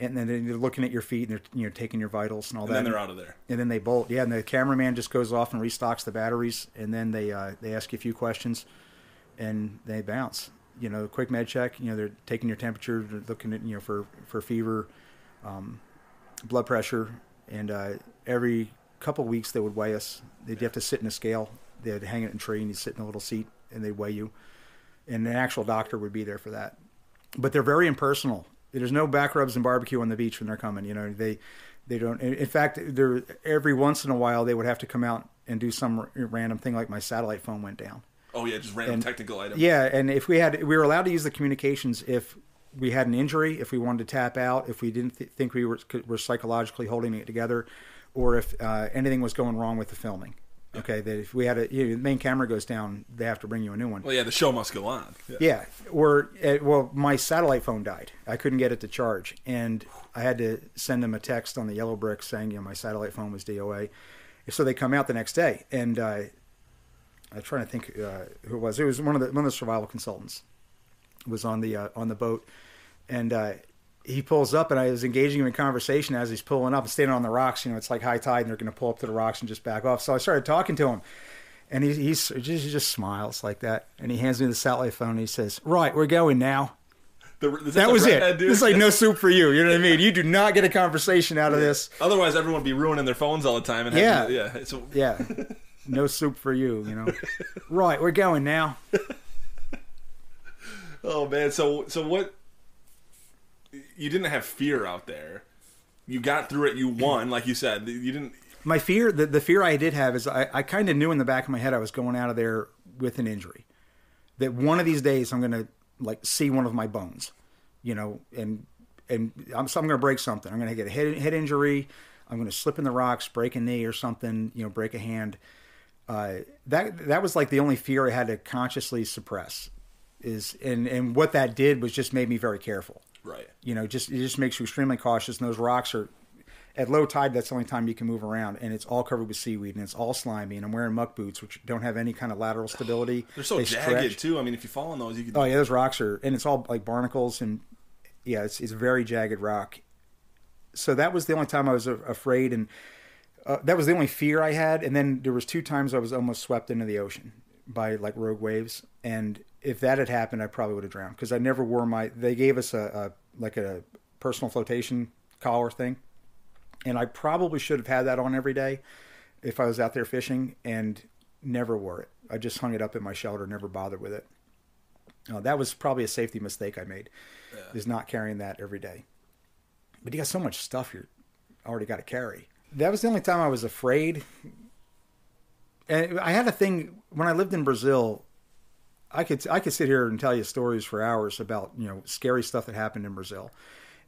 and then they're looking at your feet and they're you know taking your vitals and all and that. And then they're out of there. And then they bolt. Yeah, and the cameraman just goes off and restocks the batteries, and then they uh, they ask you a few questions, and they bounce. You know, quick med check. You know, they're taking your temperature, they're looking at you know for for fever, um, blood pressure, and uh, every couple of weeks they would weigh us. They'd have to sit in a scale. They'd hang it in a tree, and you'd sit in a little seat, and they'd weigh you. And an actual doctor would be there for that. But they're very impersonal. There's no back rubs and barbecue on the beach when they're coming. You know, they they don't. In fact, they're, every once in a while they would have to come out and do some r- random thing like my satellite phone went down. Oh yeah, just random and, technical item. Yeah, and if we had, we were allowed to use the communications if we had an injury, if we wanted to tap out, if we didn't th- think we were were psychologically holding it together, or if uh, anything was going wrong with the filming. Okay, that if we had a you know, the main camera goes down, they have to bring you a new one. Well, yeah, the show must go on. Yeah, yeah or uh, well, my satellite phone died. I couldn't get it to charge, and I had to send them a text on the yellow brick saying, you know, my satellite phone was D O A. So they come out the next day, and uh, I'm trying to think uh, who it was. It was one of the one of the survival consultants was on the uh, on the boat, and uh, he pulls up, and I was engaging him in conversation as he's pulling up and standing on the rocks. You know, it's like high tide, and they're going to pull up to the rocks and just back off. So I started talking to him, and he, he's, he just smiles like that, and he hands me the satellite phone, and he says, right, we're going now. The, that that was it. It's like no soup for you. You know what I mean? You do not get a conversation out of this. Otherwise, everyone would be ruining their phones all the time. And yeah. Having, yeah. So. Yeah. No soup for you, you know. Right, we're going now. Oh, man. So, so what... You didn't have fear out there. You got through it. You won. Like you said, you didn't... My fear, the, the fear I did have is I, I kind of knew in the back of my head I was going out of there with an injury. That one of these days I'm going to... like see one of my bones, you know, and and I'm so I'm going to break something. I'm going to get a head head injury. I'm going to slip in the rocks, break a knee or something, you know, break a hand. Uh, that that was like the only fear I had to consciously suppress. Is and and what that did was just made me very careful. Right. You know, just it just makes you extremely cautious. And those rocks are at low tide. That's the only time you can move around, and it's all covered with seaweed, and it's all slimy. And I'm wearing muck boots, which don't have any kind of lateral stability. They're so they jagged stretch. Too. I mean, if you fall on those, you can. Oh yeah, those rocks are, and it's all like barnacles, and yeah, it's it's very jagged rock. So that was the only time I was a- afraid, and uh, that was the only fear I had. And then there was two times I was almost swept into the ocean by like rogue waves, and if that had happened, I probably would have drowned because I never wore my. They gave us a, a like a personal flotation collar thing. And I probably should have had that on every day if I was out there fishing and never wore it. I just hung it up in my shelter, never bothered with it. Uh, that was probably a safety mistake I made, yeah. Is not carrying that every day. But you got so much stuff you already got to carry. That was the only time I was afraid. And I had a thing, when I lived in Brazil, I could I could sit here and tell you stories for hours about, you know, scary stuff that happened in Brazil.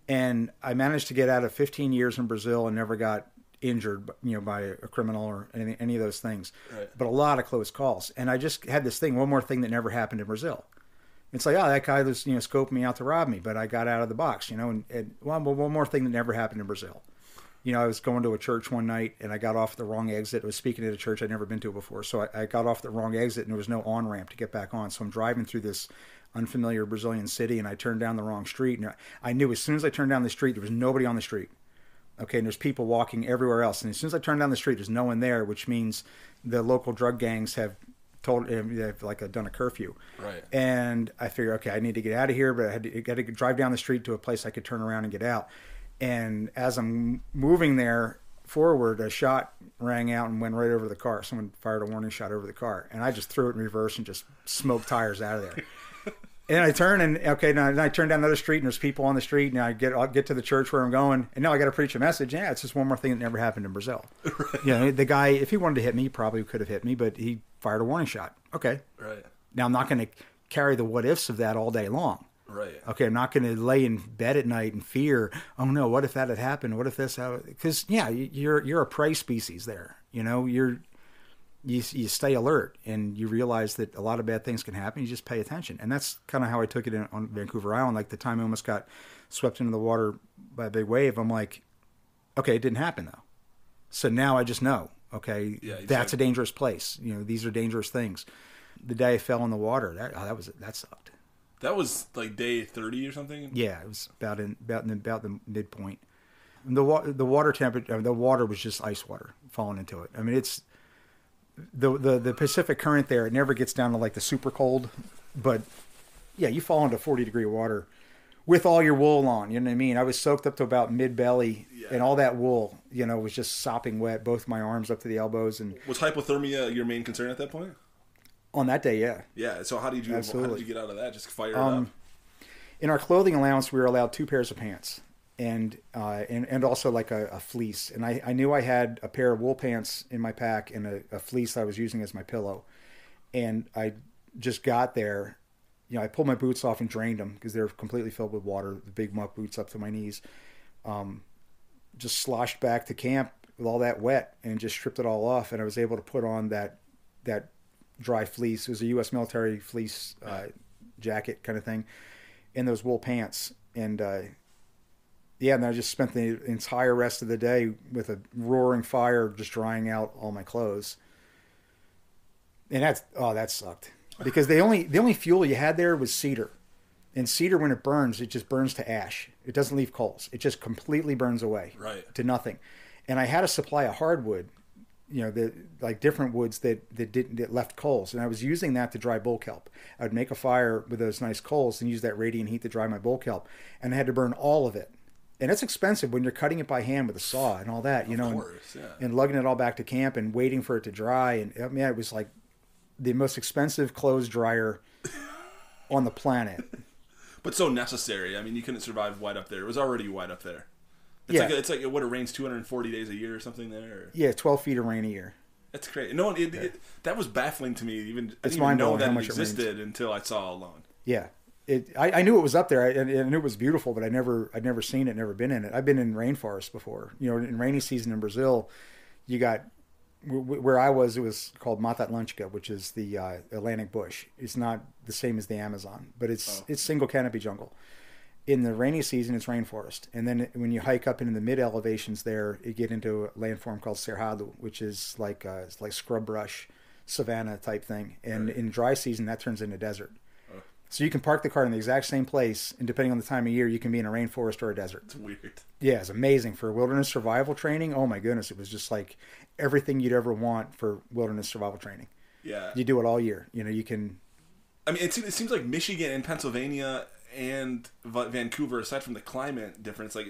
And I managed to get out of fifteen years in Brazil and never got injured, you know, by a criminal or any, any of those things. Right. But a lot of close calls. And I just had this thing, one more thing that never happened in Brazil. It's like, oh, that guy was, you know, scoping me out to rob me, but I got out of the box, you know, and, and well, one more thing that never happened in Brazil. You know, I was going to a church one night and I got off the wrong exit. I was speaking at a church I'd never been to before. So I, I got off the wrong exit and there was no on-ramp to get back on. So I'm driving through this unfamiliar Brazilian city and I turned down the wrong street. And I, I knew as soon as I turned down the street, there was nobody on the street. Okay, and there's people walking everywhere else. And as soon as I turned down the street, there's no one there, which means the local drug gangs have told, they've like done a curfew. Right. And I figured, okay, I need to get out of here, but I had to, I had to drive down the street to a place I could turn around and get out. And as I'm moving there forward, a shot rang out and went right over the car. Someone fired a warning shot over the car. And I just threw it in reverse and just smoked tires out of there. And I turn and, okay, now I turn down another street and there's people on the street. And I get I'll get to the church where I'm going. And now I got to preach a message. Yeah, it's just one more thing that never happened in Brazil. Right. You know, the guy, if he wanted to hit me, he probably could have hit me, but he fired a warning shot. Okay. Right. Now I'm not going to carry the what-ifs of that all day long. Right. Okay, I'm not going to lay in bed at night and fear, oh no, what if that had happened? What if this happened? Cuz yeah, you're you're a prey species there. You know, you're you you stay alert and you realize that a lot of bad things can happen. You just pay attention. And that's kind of how I took it in, on Vancouver Island. Like the time I almost got swept into the water by a big wave, I'm like, okay, it didn't happen though. So now I just know, okay, yeah, exactly. That's a dangerous place. You know, these are dangerous things. The day I fell in the water, that oh, that was that sucked. That was like day thirty or something. Yeah, it was about in about in, about the midpoint. And the wa- the water temperature, the water was just ice water falling into it. I mean, it's the the the Pacific current there. It never gets down to like the super cold, but yeah, you fall into forty degree water with all your wool on. You know what I mean? I was soaked up to about mid belly, yeah. And all that wool, you know, was just sopping wet. Both my arms up to the elbows. And was hypothermia your main concern at that point? On that day, yeah. Yeah, so how did you, how did you get out of that? Just fire it um, up? In our clothing allowance, we were allowed two pairs of pants and uh, and, and also like a, a fleece. And I, I knew I had a pair of wool pants in my pack and a, a fleece I was using as my pillow. And I just got there. You know, I pulled my boots off and drained them because they were completely filled with water, the big muck boots up to my knees. Um, just sloshed back to camp with all that wet and just stripped it all off. And I was able to put on that that... dry fleece. It was a U S military fleece uh, jacket kind of thing, and those wool pants. And uh, yeah, and I just spent the entire rest of the day with a roaring fire, just drying out all my clothes. And that's oh, that sucked because the only the only fuel you had there was cedar. And cedar, when it burns, it just burns to ash. It doesn't leave coals. It just completely burns away right. to nothing. And I had a supply of hardwood, you know, the, like different woods that, that didn't that left coals. And I was using that to dry bull kelp. I would make a fire with those nice coals and use that radiant heat to dry my bull kelp. And I had to burn all of it. And it's expensive when you're cutting it by hand with a saw and all that, you of know, course, and, yeah. and lugging it all back to camp and waiting for it to dry. And I mean, it was like the most expensive clothes dryer on the planet. But so necessary. I mean, you couldn't survive wet up there. It was already wet up there. It's yeah. like it's like what it rains two hundred forty days a year or something there. Or... Yeah, twelve feet of rain a year. That's crazy. No, it, yeah. it, that was baffling to me. Even I didn't even know that it existed until I saw Alone. Yeah, it. I, I knew it was up there. I, I knew it was beautiful, but I never, I'd never seen it. Never been in it. I've been in rainforests before. You know, in rainy season in Brazil, you got. Where I was, it was called Mata Atlântica, which is the uh, Atlantic bush. It's not the same as the Amazon, but it's oh. it's single canopy jungle. In the rainy season, it's rainforest. And then when you hike up into the mid elevations there, you get into a landform called Cerrado, which is like a, it's like scrub brush, savanna type thing. And right. in dry season, that turns into desert. Oh. So you can park the car in the exact same place, and depending on the time of year, you can be in a rainforest or a desert. It's weird. Yeah, it's amazing for wilderness survival training. Oh my goodness, it was just like everything you'd ever want for wilderness survival training. Yeah, you do it all year. You know, you can. I mean, it seems, it seems like Michigan and Pennsylvania and Vancouver, aside from the climate difference, like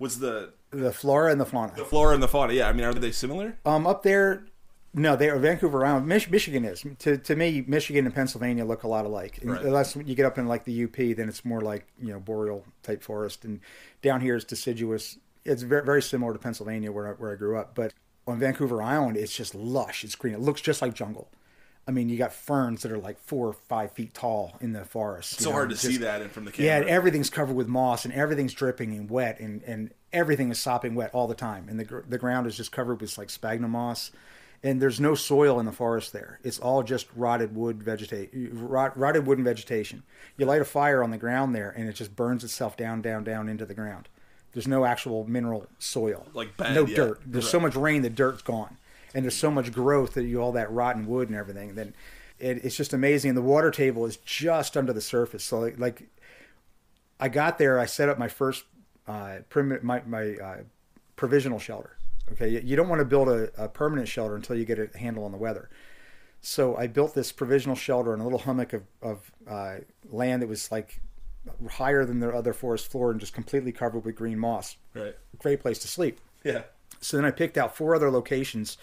was the the flora and the fauna. The flora and the fauna. Yeah, I mean, are they similar? Um, up there, no, they are Vancouver Island. Mich- Michigan is to to me, Michigan and Pennsylvania look a lot alike. Right. Unless you get up in like the U P, then it's more like you know boreal type forest, and down here is deciduous. It's very very similar to Pennsylvania where I, where I grew up, but. On Vancouver Island, it's just lush. It's green. It looks just like jungle. I mean, you got ferns that are like four or five feet tall in the forest. It's so know? hard to just, see that from the camera. Yeah, and everything's covered with moss, and everything's dripping and wet, and, and everything is sopping wet all the time. And the the ground is just covered with like sphagnum moss, and there's no soil in the forest there. It's all just rotted wood vegeta- rot, rotted wood and vegetation. You light a fire on the ground there, and it just burns itself down, down, down into the ground. There's no actual mineral soil, like bad, no yeah. dirt. There's right. so much rain, the dirt's gone, and there's so much growth that you all that rotten wood and everything. Then it, it's just amazing. And the water table is just under the surface. So like, like I got there, I set up my first uh, prim- my my uh, provisional shelter. Okay, you, you don't want to build a, a permanent shelter until you get a handle on the weather. So I built this provisional shelter in a little hummock of of uh, land that was like. Higher than their other forest floor and just completely covered with green moss. Right. Great place to sleep. Yeah. So then I picked out four other locations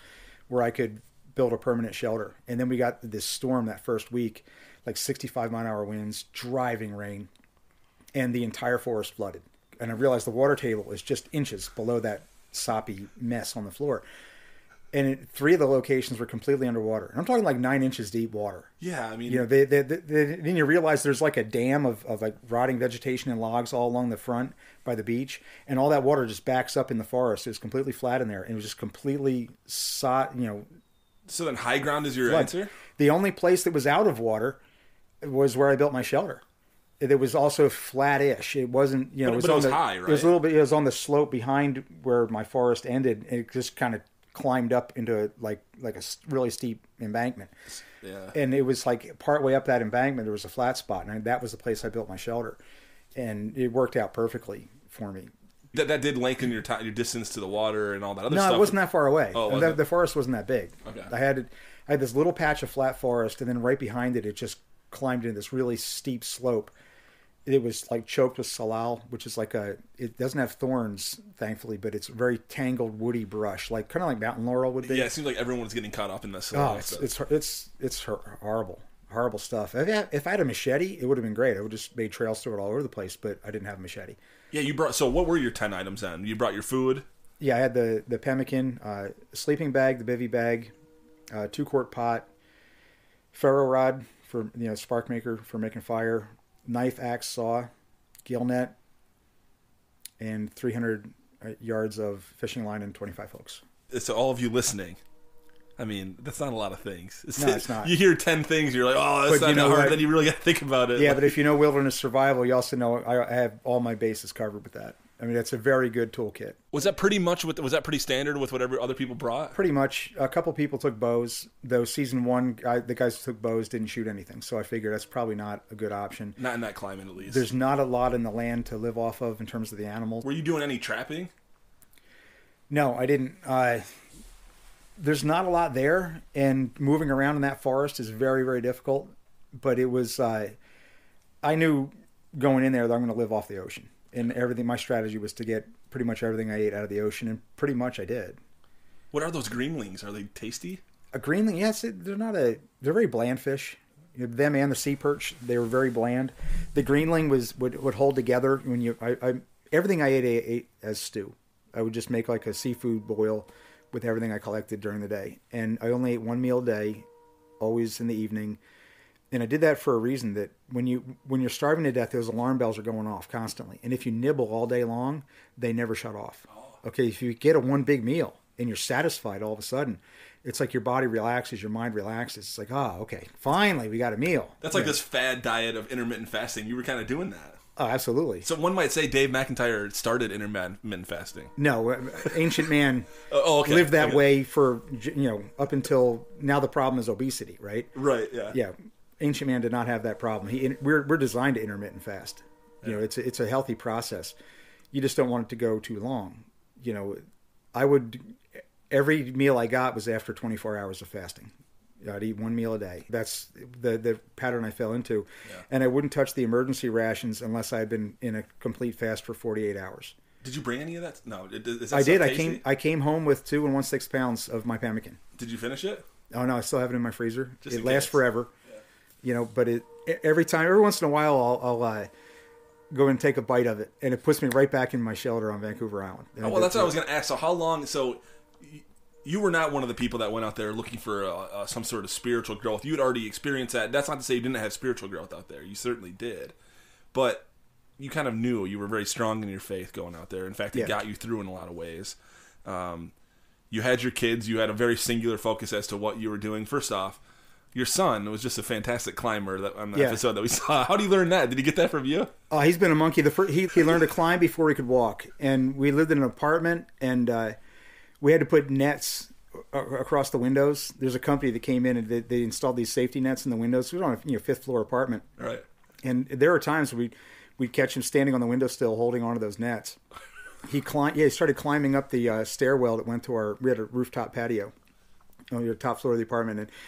where I could build a permanent shelter. And then we got this storm that first week, like sixty-five mile an hour winds, driving rain, and the entire forest flooded. And I realized the water table is just inches below that soppy mess on the floor. And it, three of the locations were completely underwater. And I'm talking like nine inches deep water. Yeah, I mean... You know, they, they, they, they, then you realize there's like a dam of, of like rotting vegetation and logs all along the front by the beach. And all that water just backs up in the forest. It's completely flat in there. And it was just completely, so, you know... So then high ground is your flood. Answer? The only place that was out of water was where I built my shelter. It was also flat-ish. It wasn't, you know... But it was, but it was the, high, right? It was a little bit... It was on the slope behind where my forest ended. And it just kind of... climbed up into like like a really steep embankment, yeah. and it was like partway up that embankment there was a flat spot, and I, that was the place I built my shelter, and it worked out perfectly for me. That that did lengthen your time, your distance to the water, and all that other no, stuff. No, it wasn't that far away. Oh, was the, the forest wasn't that big. Okay, I had I had this little patch of flat forest, and then right behind it, it just climbed into this really steep slope. It was like choked with salal, which is like a, it doesn't have thorns, thankfully, but it's very tangled woody brush, like kind of like mountain laurel would be. Yeah, it seems like everyone's getting caught up in that salal. Oh, it's, it's, it's, it's horrible, horrible stuff. If I, had, if I had a machete, it would have been great. I would have just made trails through it all over the place, but I didn't have a machete. Yeah, you brought, so what were your ten items then? You brought your food? Yeah, I had the, the pemmican, uh, sleeping bag, the bivy bag, uh, two quart pot, ferro rod for, you know, spark maker for making fire, knife, axe, saw, gill net, and three hundred yards of fishing line and twenty-five hooks. So all of you listening, I mean, that's not a lot of things. It's, no, it's not. You hear ten things, you're like, oh, that's but not that hard. What? Then you really got to think about it. Yeah, like, but if you know wilderness survival, you also know I have all my bases covered with that. I mean, it's a very good toolkit. Was that pretty much what, was that pretty standard with whatever other people brought? Pretty much. A couple people took bows, though. Season one, I, the guys who took bows didn't shoot anything, so I figured that's probably not a good option. Not in that climate, at least. There's not a lot in the land to live off of in terms of the animals. Were you doing any trapping? No, I didn't. Uh, there's not a lot there, and moving around in that forest is very, very difficult. But it was, uh, I knew going in there that I'm going to live off the ocean. And everything, my strategy was to get pretty much everything I ate out of the ocean, and pretty much I did. What are those greenlings? Are they tasty? A greenling, yes, they're not a, they're very bland fish. Them and the sea perch, they were very bland. The greenling was, would, would hold together when you, I, I, everything I ate, I ate as stew. I would just make like a seafood boil with everything I collected during the day. And I only ate one meal a day, always in the evening. And I did that for a reason, that when, you, when you're starving to death, those alarm bells are going off constantly. And if you nibble all day long, they never shut off. Okay, if you get a one big meal and you're satisfied all of a sudden, it's like your body relaxes, your mind relaxes. It's like, ah, oh, okay, finally we got a meal. That's like yeah. this fad diet of intermittent fasting. You were kind of doing that. Oh, absolutely. So one might say Dave McIntyre started intermittent fasting. No, ancient man oh, okay. lived that way for, you know, up until now. The problem is obesity, right? Right, yeah. Yeah. Ancient man did not have that problem. He, we're we're designed to intermittent fast. You yeah. know, it's a, it's a healthy process. You just don't want it to go too long. You know, I would, every meal I got was after twenty-four hours of fasting. I'd eat one meal a day. That's the the pattern I fell into. Yeah. And I wouldn't touch the emergency rations unless I had been in a complete fast for forty-eight hours. Did you bring any of that? No. Is that I did. I came, I came home with two and one sixth pounds of my pemmican. Did you finish it? Oh, no. I still have it in my freezer. Just it lasts case. forever. You know, but it, every time, every once in a while, I'll, I'll uh, go and take a bite of it, and it puts me right back in my shelter on Vancouver Island. And oh, well, that's what I was going to ask. So how long, so you were not one of the people that went out there looking for uh, uh, some sort of spiritual growth. You had already experienced that. That's not to say you didn't have spiritual growth out there. You certainly did. But you kind of knew you were very strong in your faith going out there. In fact, it yeah. got you through in a lot of ways. Um, you had your kids. You had a very singular focus as to what you were doing. First off, your son was just a fantastic climber that on the yeah. episode that we saw. How did he learn that? Did he get that from you? Oh, uh, he's been a monkey. The first, he, he learned to climb before he could walk. And we lived in an apartment, and uh, we had to put nets across the windows. There's a company that came in, and they, they installed these safety nets in the windows. We were on a you know, fifth-floor apartment. Right. And there were times we'd, we'd catch him standing on the window sill holding onto those nets. He climbed. Yeah, he started climbing up the uh, stairwell that went to our – we had a rooftop patio on the top floor of the apartment, and –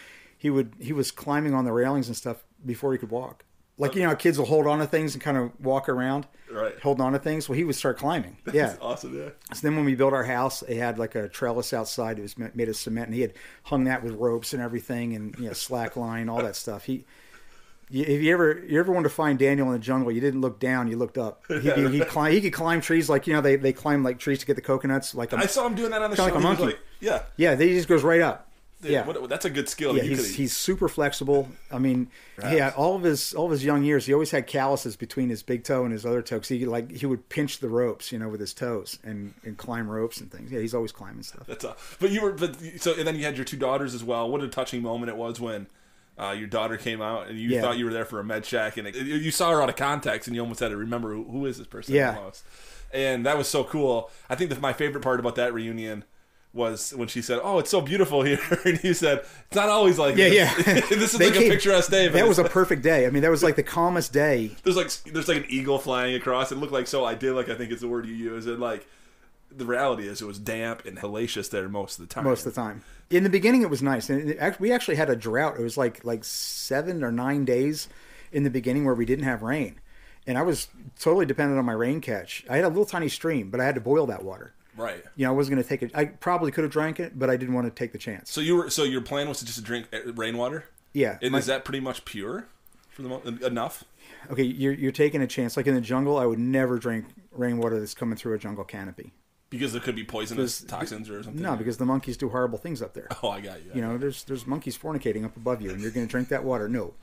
He would he was climbing on the railings and stuff before he could walk. Like, you know, kids will hold on to things and kind of walk around, right? Holding on to things. Well, he would start climbing. That's yeah, awesome. Yeah. So then when we built our house, it had like a trellis outside. It was made of cement, and he had hung that with ropes and everything, and you know, slack line, all that stuff. He, if you ever you ever wanted to find Daniel in the jungle, you didn't look down, you looked up. He yeah, he, right. he, climb, he could climb trees like you know they they climb like trees to get the coconuts. Like a, I saw him doing that on the show. Like a monkey. Like, yeah. Yeah. They, he just goes right up. Dude, yeah, what, that's a good skill. Yeah, you he's, he's super flexible. I mean, Perhaps. yeah, all of his all of his young years, he always had calluses between his big toe and his other toe. Cause he like he would pinch the ropes, you know, with his toes and, and climb ropes and things. Yeah, he's always climbing stuff. That's a, but you were but so and then you had your two daughters as well. What a touching moment it was when uh, your daughter came out and you yeah. thought you were there for a med check, and it, you saw her out of context, and you almost had to remember who, who is this person. Yeah, almost. And that was so cool. I think that my favorite part about that reunion was when she said, "Oh, it's so beautiful here," and he said, "It's not always like yeah, this. Yeah. This is like came, a picturesque day." That was a perfect day. I mean, that was like the calmest day. There's like there's like an eagle flying across. It looked like so idyllic. I think it's the word you use. And like the reality is, it was damp and hellacious there most of the time. Most of the time. In the beginning, it was nice, and it, we actually had a drought. It was like like seven or nine days in the beginning where we didn't have rain, and I was totally dependent on my rain catch. I had a little tiny stream, but I had to boil that water. Right. You know, I wasn't going to take it. I probably could have drank it, but I didn't want to take the chance. So you were. So your plan was to just drink rainwater? Yeah. And my, is that pretty much pure for the mo- enough? Okay, you're, you're taking a chance. Like in the jungle, I would never drink rainwater that's coming through a jungle canopy. Because there could be poisonous toxins or something? No, because the monkeys do horrible things up there. Oh, I got you. I you know, there's there's monkeys fornicating up above you, and you're going to drink that water? No.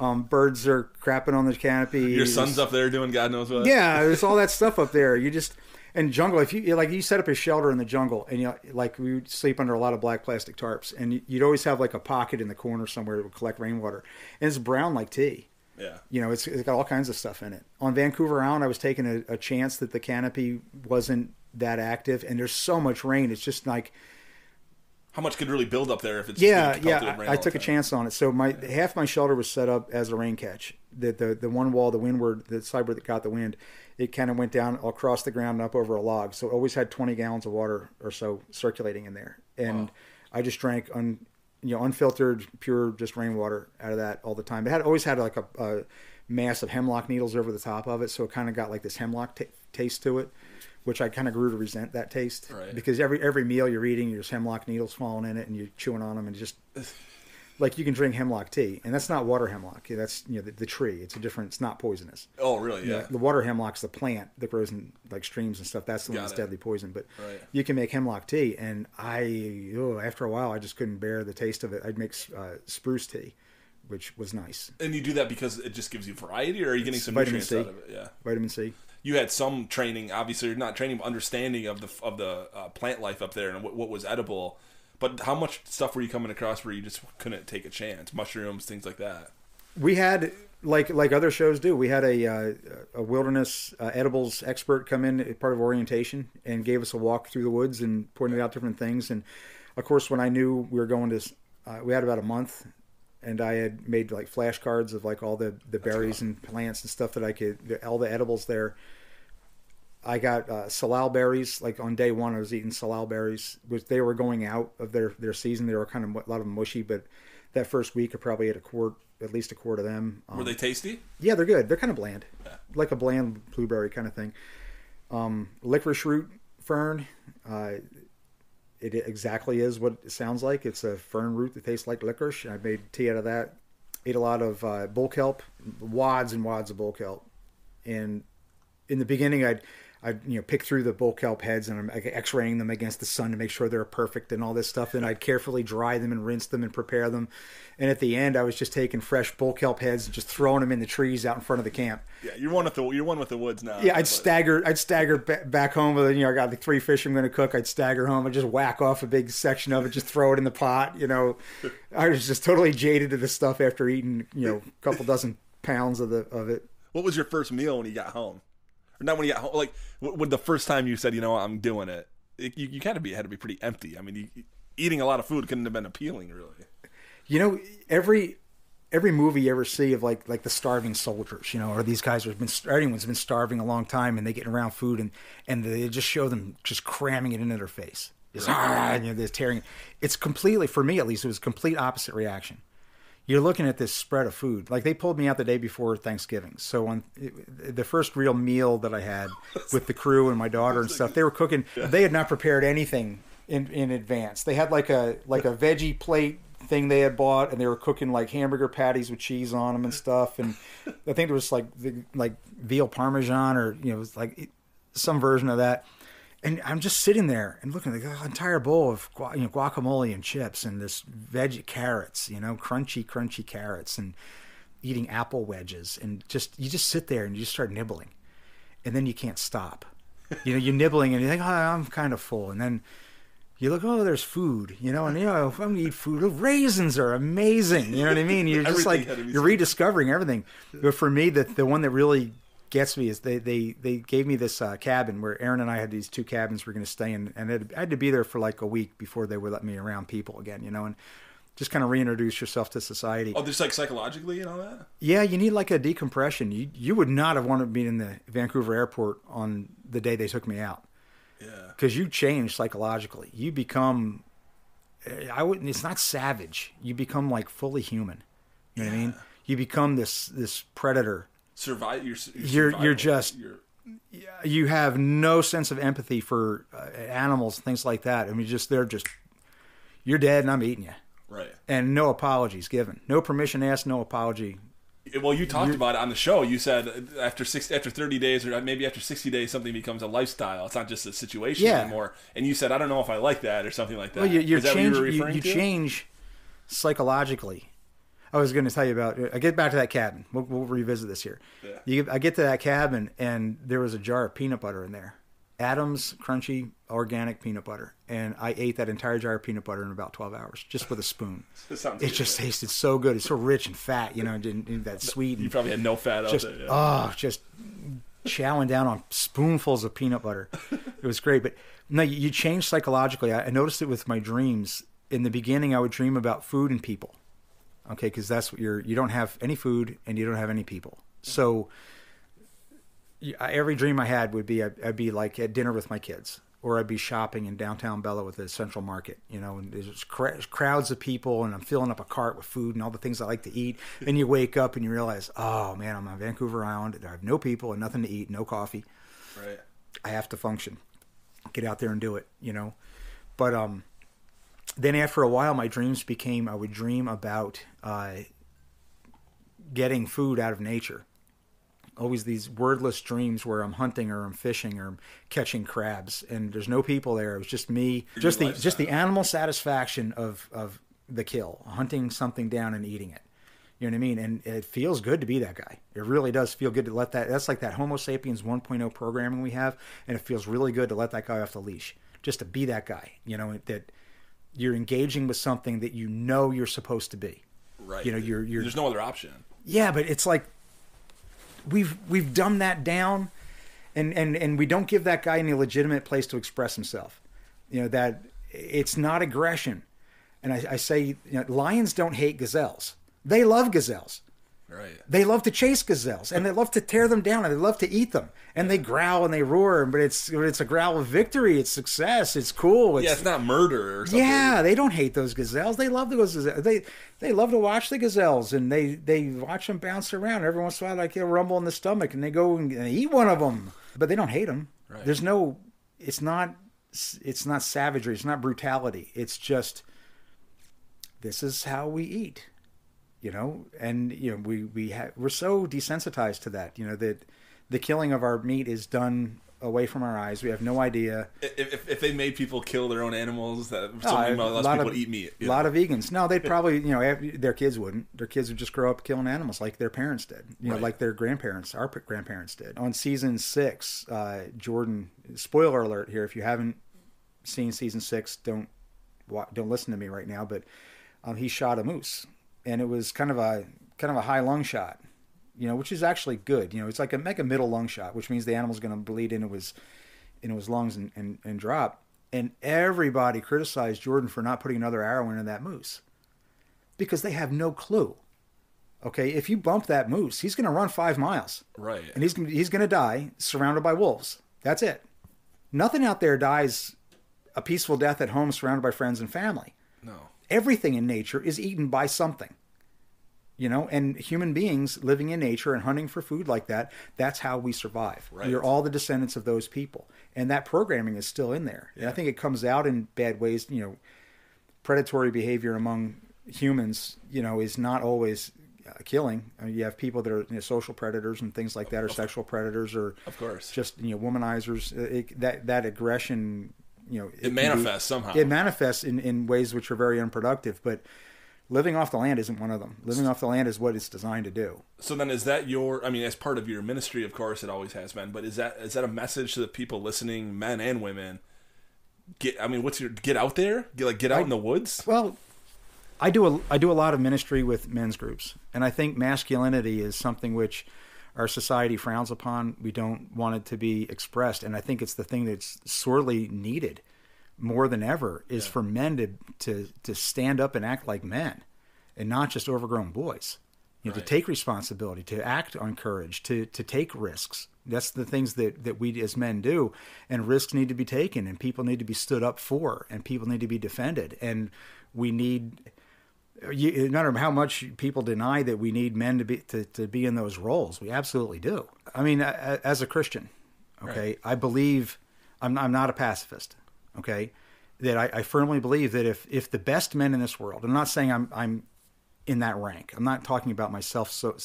Um, birds are crapping on the canopy. Your son's up there doing God knows what. Yeah, there's all that stuff up there. You just... And jungle, if you like, you set up a shelter in the jungle, and you know, like we would sleep under a lot of black plastic tarps, and you'd always have like a pocket in the corner somewhere that would collect rainwater, and it's brown like tea. Yeah. You know, it's, it's got all kinds of stuff in it. On Vancouver Island, I was taking a, a chance that the canopy wasn't that active, and there's so much rain. It's just like, how much could really build up there if it's yeah, just yeah. I, I took a chance on it. So my yeah. half my shelter was set up as a rain catch. The the, the one wall, the windward, the side where that got the wind, it kind of went down across the ground and up over a log. So it always had twenty gallons of water or so circulating in there. And wow. I just drank un, you know, unfiltered, pure, just rainwater out of that all the time. It had always had like a, a mass of hemlock needles over the top of it, so it kind of got like this hemlock t- taste to it, which I kind of grew to resent that taste, right. because every every meal you're eating, there's hemlock needles falling in it, and you're chewing on them, and just like you can drink hemlock tea, and that's not water hemlock. That's you know the, the tree. It's a different. It's not poisonous. Oh, really? Yeah. You know, the water hemlock's the plant that grows in like streams and stuff. That's the Got one that's it. deadly poison. But right. you can make hemlock tea, and I oh, after a while I just couldn't bear the taste of it. I'd make uh, spruce tea, which was nice. And you do that because it just gives you variety, or are you getting it's some nutrients out of it? Yeah, vitamin C. You had some training, obviously, you're not training, but understanding of the of the uh, plant life up there and what, what was edible. But how much stuff were you coming across where you just couldn't take a chance? Mushrooms, things like that. We had, like like other shows do, we had a uh, a wilderness uh, edibles expert come in, part of orientation, and gave us a walk through the woods and pointed out different things. And of course, when I knew we were going to, uh, we had about a month. And I had made like flashcards of like all the, the berries awesome. and plants and stuff that I could, all the edibles there. I got uh, salal berries. Like on day one, I was eating salal berries, which they were going out of their, their season. They were kind of a lot of them mushy, but that first week I probably ate a quart, at least a quart of them. Um, were they tasty? Yeah, they're good. They're kind of bland, yeah. like a bland blueberry kind of thing. Um, licorice root fern. Uh, It exactly is what it sounds like. It's a fern root that tastes like licorice. I made tea out of that. Ate a lot of uh, bull kelp, wads and wads of bull kelp. And in the beginning, I'd, I'd you know pick through the bull kelp heads and I'm X-raying them against the sun to make sure they're perfect and all this stuff. And I'd carefully dry them and rinse them and prepare them. And at the end, I was just taking fresh bull kelp heads and just throwing them in the trees out in front of the camp. Yeah, you're one with the you're one with the woods now. Yeah, I'd but... stagger I'd stagger back home with you know I got like three fish I'm going to cook. I'd stagger home. I'd just whack off a big section of it, just throw it in the pot. You know, I was just totally jaded to the stuff after eating you know a couple dozen pounds of the of it. What was your first meal when you got home? Or not when you got home, like when the first time you said, you know, I'm doing it, it you, you kind of be, had to be pretty empty. I mean, you, eating a lot of food couldn't have been appealing, really. You know, every every movie you ever see of like like the starving soldiers, you know, or these guys who've been, everyone's been starving a long time and they get around food and, and they just show them just cramming it into their face. Just, right. and, you know, they're tearing it. It's completely, for me at least, it was a complete opposite reaction. You're looking at this spread of food. Like they pulled me out the day before Thanksgiving. So on the first real meal that I had with the crew and my daughter and stuff, they were cooking. Yeah. They had not prepared anything in, in advance. They had like a like a veggie plate thing they had bought, and they were cooking like hamburger patties with cheese on them and stuff. And I think there was like like veal parmesan or you know it was like some version of that. And I'm just sitting there and looking at the entire bowl of gu- you know, guacamole and chips and this veg carrots, you know, crunchy, crunchy carrots and eating apple wedges. And just, you just sit there and you just start nibbling and then you can't stop. You know, you're nibbling and you think, oh, I'm kind of full. And then you look, oh, there's food, you know, and you know, if I'm going to eat food, raisins are amazing. You know what I mean? You're just like, you're rediscovering everything. But for me, the, the one that really gets me is they they they gave me this uh cabin where Aaron and I had these two cabins we were going to stay in, and it, I had to be there for like a week before they would let me around people again, you know, and just kind of reintroduce yourself to society. Oh, just like psychologically and all that? Yeah, you need like a decompression. You you would not have wanted to be in the Vancouver airport on the day they took me out. Yeah. Because you change psychologically. You become, I wouldn't, it's not savage. You become like fully human. You know yeah. what I mean? You become this this predator. Survive. You're you're, you're just you're... you have no sense of empathy for uh, animals, things like that. I mean, just they're just you're dead, and I'm eating you. Right. And no apologies given, no permission asked, no apology. Well, you talked you're... about it on the show. You said after six, after thirty days, or maybe after sixty days, something becomes a lifestyle. It's not just a situation yeah. anymore. And you said, I don't know if I like that or something like that. Well, you, you're Is that change, what you were referring you, you to? You change psychologically. I was going to tell you about, I get back to that cabin. We'll, we'll revisit this here. Yeah. You, I get to that cabin and there was a jar of peanut butter in there. Adam's crunchy organic peanut butter. and I ate that entire jar of peanut butter in about twelve hours, just with a spoon. It good. Just tasted so good. It's so rich and fat, you know, didn't, didn't that sweet. You probably had no fat out there. Yeah. Oh, just chowing down on spoonfuls of peanut butter. It was great. But no, you change psychologically. I, I noticed it with my dreams. In the beginning, I would dream about food and people. Okay, because that's what you're, you don't have any food and you don't have any people. So every dream I had would be, I'd, I'd be like at dinner with my kids, or I'd be shopping in downtown Bella with the Central Market, you know, and there's cr- crowds of people and I'm filling up a cart with food and all the things I like to eat. Then you wake up and you realize, oh man, I'm on Vancouver Island. I have no people and nothing to eat, no coffee. Right. I have to function, get out there and do it, you know? But, um, then after a while, my dreams became, I would dream about, uh, getting food out of nature. Always these wordless dreams where I'm hunting or I'm fishing or I'm catching crabs and there's no people there. It was just me, just the, just the animal satisfaction of, of the kill, hunting something down and eating it. You know what I mean? And it feels good to be that guy. It really does feel good to let that, that's like that Homo sapiens one point oh programming we have. And it feels really good to let that guy off the leash, just to be that guy, you know, that you're engaging with something that, you know, you're supposed to be, right. You know, you're, you're, there's no other option. Yeah. But it's like, We've we've dumbed that down, and, and, and we don't give that guy any legitimate place to express himself. You know, that it's not aggression. And I, I say, you know, lions don't hate gazelles. They love gazelles. Right. They love to chase gazelles, and they love to tear them down, and they love to eat them, and they growl and they roar. But it's it's a growl of victory. It's success. It's cool. It's, yeah, it's not murder or something. Yeah, they don't hate those gazelles. They love those gazelles. They they love to watch the gazelles, and they, they watch them bounce around. Every once in a while, like a rumble in the stomach, and they go and they eat one of them. But they don't hate them. Right. There's no. It's not. It's not savagery. It's not brutality. It's just. This is how we eat. You know, and you know, we we ha- we're so desensitized to that. You know, that the killing of our meat is done away from our eyes. We have no idea. If if, if they made people kill their own animals, that oh, so many less people of, would eat meat. A lot know? Of vegans. No, they'd probably, you know, their kids wouldn't. Their kids would just grow up killing animals like their parents did. You know, right. Like their grandparents, our grandparents did. On season six, uh, Jordan. Spoiler alert here. If you haven't seen season six, don't don't listen to me right now. But um, he shot a moose. And it was kind of a kind of a high lung shot, you know, which is actually good. You know, it's like a make a middle lung shot, which means the animal's going to bleed into his into his lungs and, and, and drop. And everybody criticized Jordan for not putting another arrow into that moose because they have no clue. Okay, if you bump that moose, he's going to run five miles, right? And he's gonna, he's going to die surrounded by wolves. That's it. Nothing out there dies a peaceful death at home surrounded by friends and family. No. Everything in nature is eaten by something, you know, and human beings living in nature and hunting for food like that, that's how we survive. Right. We're all the descendants of those people. And that programming is still in there. Yeah. And I think it comes out in bad ways. You know, predatory behavior among humans, you know, is not always uh, killing. I mean, you have people that are, you know, social predators and things like that, or sexual predators, or of course, just, you know, womanizers, it, that, that aggression, you know, it, it manifests be, somehow. It manifests in, in ways which are very unproductive, but living off the land isn't one of them. Living off the land is what it's designed to do. So then is that your, I mean, as part of your ministry, of course, it always has been, but is that is that a message to the people listening, men and women? Get, I mean, what's your, get out there? Get, like, get out I, in the woods? Well, I do a, I do a lot of ministry with men's groups, and I think masculinity is something which our society frowns upon. We don't want it to be expressed. And I think it's the thing that's sorely needed more than ever is yeah. for men to, to, to stand up and act like men and not just overgrown boys, you know, right. to take responsibility, to act on courage, to, to take risks. That's the things that, that we as men do, and risks need to be taken, and people need to be stood up for, and people need to be defended. And we need, you, no matter how much people deny that we need men to be to, to be in those roles, we absolutely do. I mean, I, as a Christian, okay, right. I believe I'm, I'm not a pacifist. Okay, that I, I firmly believe that if if the best men in this world, I'm not saying I'm I'm in that rank. I'm not talking about myself. So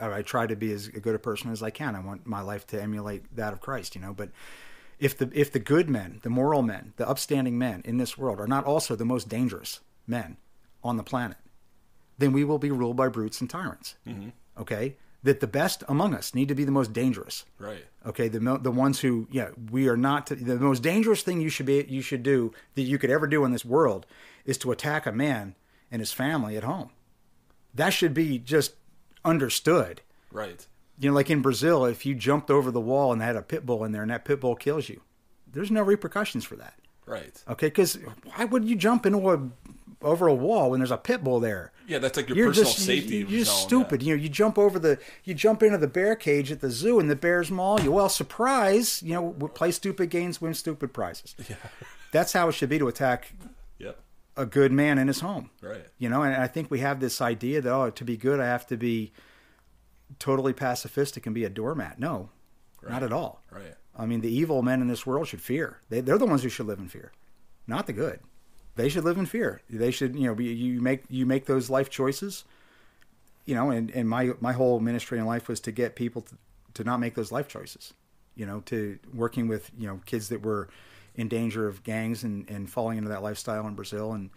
I try to be as good a person as I can. I want my life to emulate that of Christ, you know. But if the if the good men, the moral men, the upstanding men in this world are not also the most dangerous men on the planet, then we will be ruled by brutes and tyrants. Mm-hmm. Okay, that the best among us need to be the most dangerous. Right. Okay. The the ones who, yeah, we are not, to, the most dangerous thing you should be, you should do that you could ever do in this world is to attack a man and his family at home. That should be just understood. Right. You know, like in Brazil, if you jumped over the wall and had a pit bull in there and that pit bull kills you, there's no repercussions for that. Right. Okay, because why would you jump into a, over a wall when there's a pit bull there? Yeah, that's like your you're personal just, safety. You, you're just stupid. That. You know, you jump over the, you jump into the bear cage at the zoo and the bears maul you. Well, surprise, you know, we play stupid games, win stupid prizes. Yeah. That's how it should be to attack yep. a good man in his home. Right. You know, and I think we have this idea that, oh, to be good, I have to be totally pacifistic and be a doormat. No, right. not at all. Right. I mean, the evil men in this world should fear. They, they're the ones who should live in fear, not the good. They should live in fear. They should, you know, be, you make you make those life choices, you know, and, and my, my whole ministry in life was to get people to, to not make those life choices, you know, to working with, you know, kids that were in danger of gangs and, and falling into that lifestyle in Brazil. And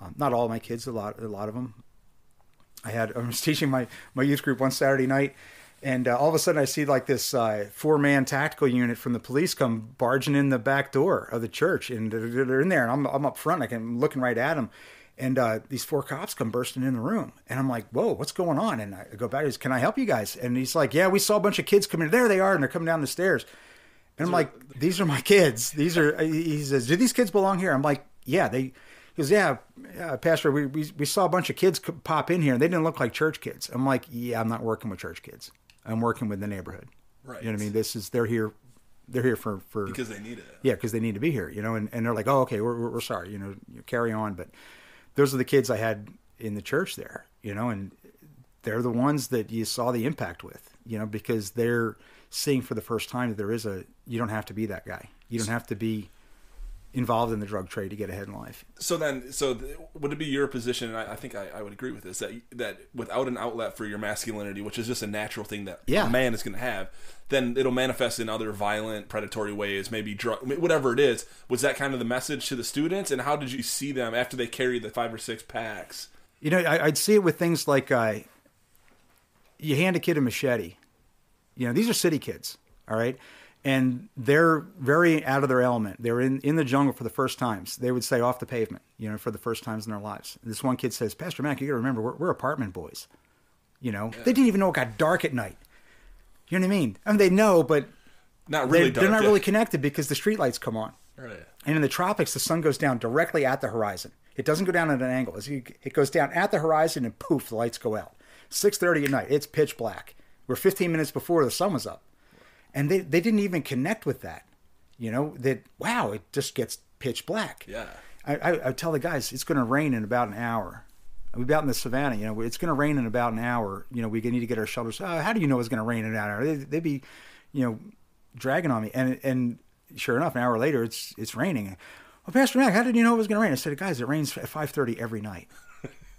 um, not all my kids, a lot, a lot of them. I had, I was teaching my, my youth group one Saturday night. And uh, all of a sudden, I see like this uh, four-man tactical unit from the police come barging in the back door of the church, and they're, they're in there. And I'm I'm up front, like, I'm looking right at them, and uh, these four cops come bursting in the room, and I'm like, "Whoa, what's going on?" And I go back, he's, "Can I help you guys?" And he's like, "Yeah, we saw a bunch of kids coming. There they are, and they're coming down the stairs." And I'm like, "These are my kids. These are." He says, "Do these kids belong here?" I'm like, "Yeah, they." He goes, yeah, uh, Pastor, we, we we saw a bunch of kids pop in here, and they didn't look like church kids. I'm like, yeah, I'm not working with church kids. I'm working with the neighborhood. Right. You know what I mean? This is, they're here, they're here for, for because they need it. Yeah. Cause they need to be here, you know? And, and they're like, oh, okay, we're, we're sorry, you know, you carry on. But those are the kids I had in the church there, you know, and they're the ones that you saw the impact with, you know, because they're seeing for the first time that there is a, you don't have to be that guy. You don't have to be involved in the drug trade to get ahead in life. So then, so th- would it be your position, and I, I think I, I would agree with this, that that without an outlet for your masculinity, which is just a natural thing that yeah. a man is going to have, then it'll manifest in other violent, predatory ways, maybe drug, whatever it is. Was that kind of the message to the students? And how did you see them after they carried the five or six packs? You know, I, I'd see it with things like, uh, you hand a kid a machete. You know, these are city kids, all right? And they're very out of their element. They're in, in the jungle for the first times. They would say off the pavement, you know, for the first times in their lives. And this one kid says, Pastor Mac, you got to remember, we're, we're apartment boys. You know, yeah. They didn't even know it got dark at night. You know what I mean? I mean, they know, but not really. They, dark, they're not yeah. really connected because the streetlights come on. Right. And in the tropics, the sun goes down directly at the horizon. It doesn't go down at an angle. It goes down at the horizon and poof, the lights go out. six thirty at night, it's pitch black. We're fifteen minutes before the sun was up. And they, they didn't even connect with that, you know, that, wow, it just gets pitch black. Yeah. I, I, I tell the guys, it's going to rain in about an hour. We'll be out in the savannah, you know, it's going to rain in about an hour. You know, we need to get our shelters. Oh, how do you know it's going to rain in an hour? They, they'd be, you know, dragging on me. And and sure enough, an hour later, it's it's raining. Well, Pastor Mac, how did you know it was going to rain? I said, guys, it rains at five thirty every night.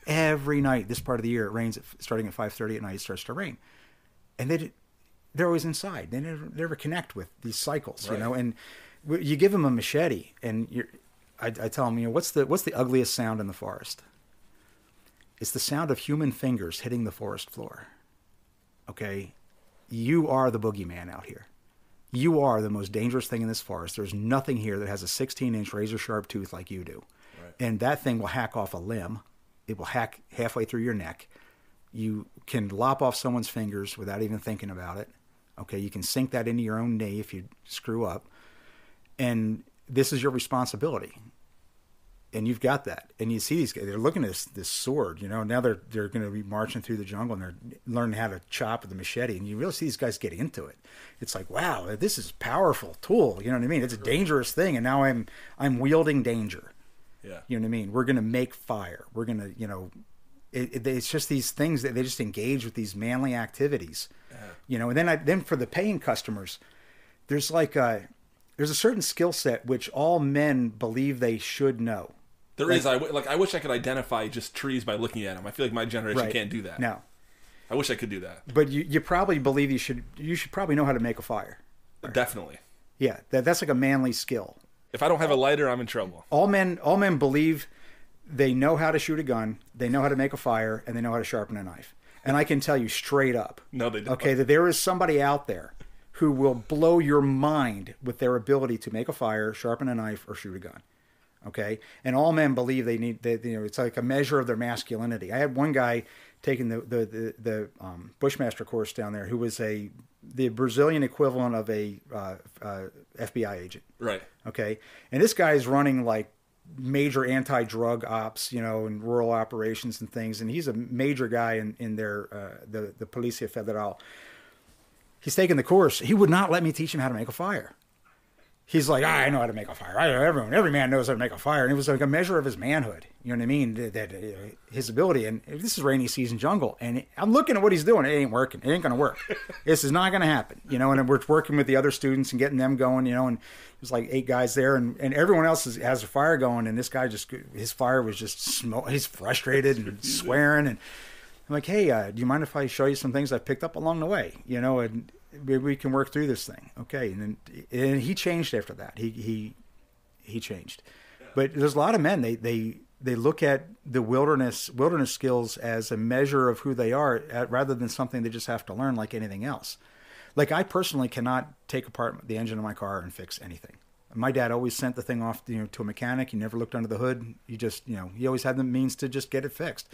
Every night, this part of the year, it rains at, starting at five thirty at night, it starts to rain. And they did. They're always inside. They never, never connect with these cycles, right. you know. And you give them a machete, and you're, I, I tell them, you know, what's the what's the ugliest sound in the forest? It's the sound of human fingers hitting the forest floor. Okay, you are the boogeyman out here. You are the most dangerous thing in this forest. There's nothing here that has a sixteen-inch razor-sharp tooth like you do, right. And that thing will hack off a limb. It will hack halfway through your neck. You can lop off someone's fingers without even thinking about it. Okay, you can sink that into your own knee if you screw up. And this is your responsibility. And you've got that. And you see these guys, they're looking at this, this sword, you know. Now they're they're going to be marching through the jungle, and they're learning how to chop with the machete. And you really see these guys get into it. It's like, wow, this is a powerful tool. You know what I mean? It's a dangerous thing. And now I'm I'm wielding danger. Yeah. You know what I mean? We're going to make fire. We're going to, you know... It, it, it's just these things that they just engage with these manly activities, uh-huh. you know. And then, I, then for the paying customers, there's like a, there's a certain skill set which all men believe they should know. There like, is, I w- like I wish I could identify just trees by looking at them. I feel like my generation right. can't do that. No, I wish I could do that. But you, you probably believe you should, you should probably know how to make a fire. Right? Definitely. Yeah, that, that's like a manly skill. If I don't have a lighter, I'm in trouble. All men, all men believe. They know how to shoot a gun, they know how to make a fire, and they know how to sharpen a knife. And I can tell you straight up, no, they don't. Okay, that there is somebody out there who will blow your mind with their ability to make a fire, sharpen a knife, or shoot a gun. Okay, and all men believe they need. They, you know, it's like a measure of their masculinity. I had one guy taking the the the, the um, Bushmaster course down there who was a the Brazilian equivalent of a uh, uh, F B I agent. Right. Okay, and this guy is running like major anti-drug ops, you know, and rural operations and things. And he's a major guy in in their uh, the the Policia Federal. He's taking the course. He would not let me teach him how to make a fire. He's like, I know how to make a fire. I know everyone, every man knows how to make a fire. And it was like a measure of his manhood. You know what I mean? That, that his ability. And this is rainy season jungle. And I'm looking at what he's doing. It ain't working. It ain't going to work. This is not going to happen. You know, and we're working with the other students and getting them going, you know, and there's like eight guys there and, and everyone else is, has a fire going. And this guy just, his fire was just smoke. He's frustrated and swearing. And I'm like, hey, uh, do you mind if I show you some things I picked up along the way? You know, and maybe we can work through this thing. Okay. And then and he changed after that. He, he, he changed, yeah. But there's a lot of men. They, they, they look at the wilderness, wilderness skills as a measure of who they are at, rather than something they just have to learn like anything else. Like I personally cannot take apart the engine of my car and fix anything. My dad always sent the thing off, you know, to a mechanic. He never looked under the hood. He just, you know, he always had the means to just get it fixed.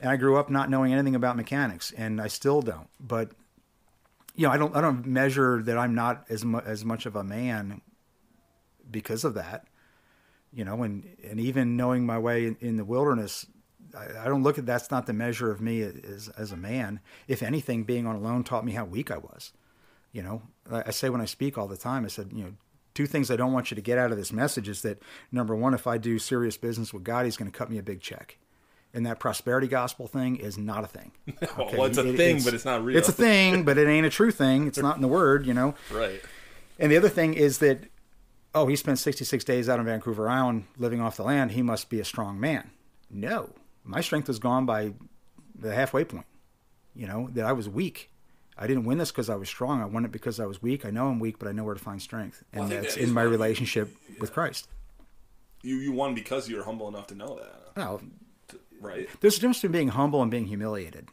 And I grew up not knowing anything about mechanics and I still don't, but you know, I don't. I don't measure that I'm not as mu- as much of a man because of that. You know, and and even knowing my way in, in the wilderness, I, I don't look at that's not the measure of me as as a man. If anything, being on Alone taught me how weak I was. You know, I, I say when I speak all the time, I said, you know, two things I don't want you to get out of this message is that number one, if I do serious business with God, He's going to cut me a big check. And that prosperity gospel thing is not a thing. Okay? Well, it's a it, thing, it's, but it's not real. It's a thing, but it ain't a true thing. It's not in the word, you know? Right. And the other thing is that, oh, he spent sixty-six days out on Vancouver Island living off the land. He must be a strong man. No. My strength was gone by the halfway point, you know, that I was weak. I didn't win this because I was strong. I won it because I was weak. I know I'm weak, but I know where to find strength. And well, that's that in my relationship yeah. with Christ. You you won because you were humble enough to know that. Well, right. There's a difference between being humble and being humiliated,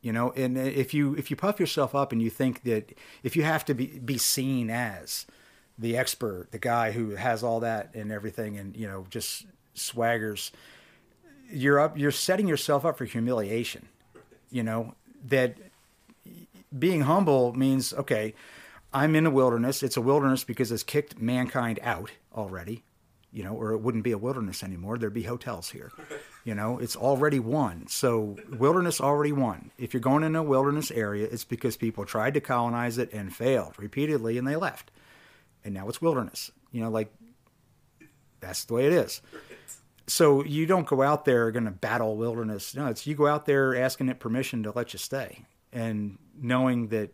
you know, and if you, if you puff yourself up and you think that if you have to be, be seen as the expert, the guy who has all that and everything and, you know, just swaggers, you're up, you're setting yourself up for humiliation, you know, that being humble means, okay, I'm in a wilderness. It's a wilderness because it's kicked mankind out already. You know, or it wouldn't be a wilderness anymore. There'd be hotels here. You know, it's already won. So wilderness already won. If you're going in a wilderness area, it's because people tried to colonize it and failed repeatedly and they left. And now it's wilderness. You know, like that's the way it is. So you don't go out there going to battle wilderness. No, it's you go out there asking it permission to let you stay and knowing that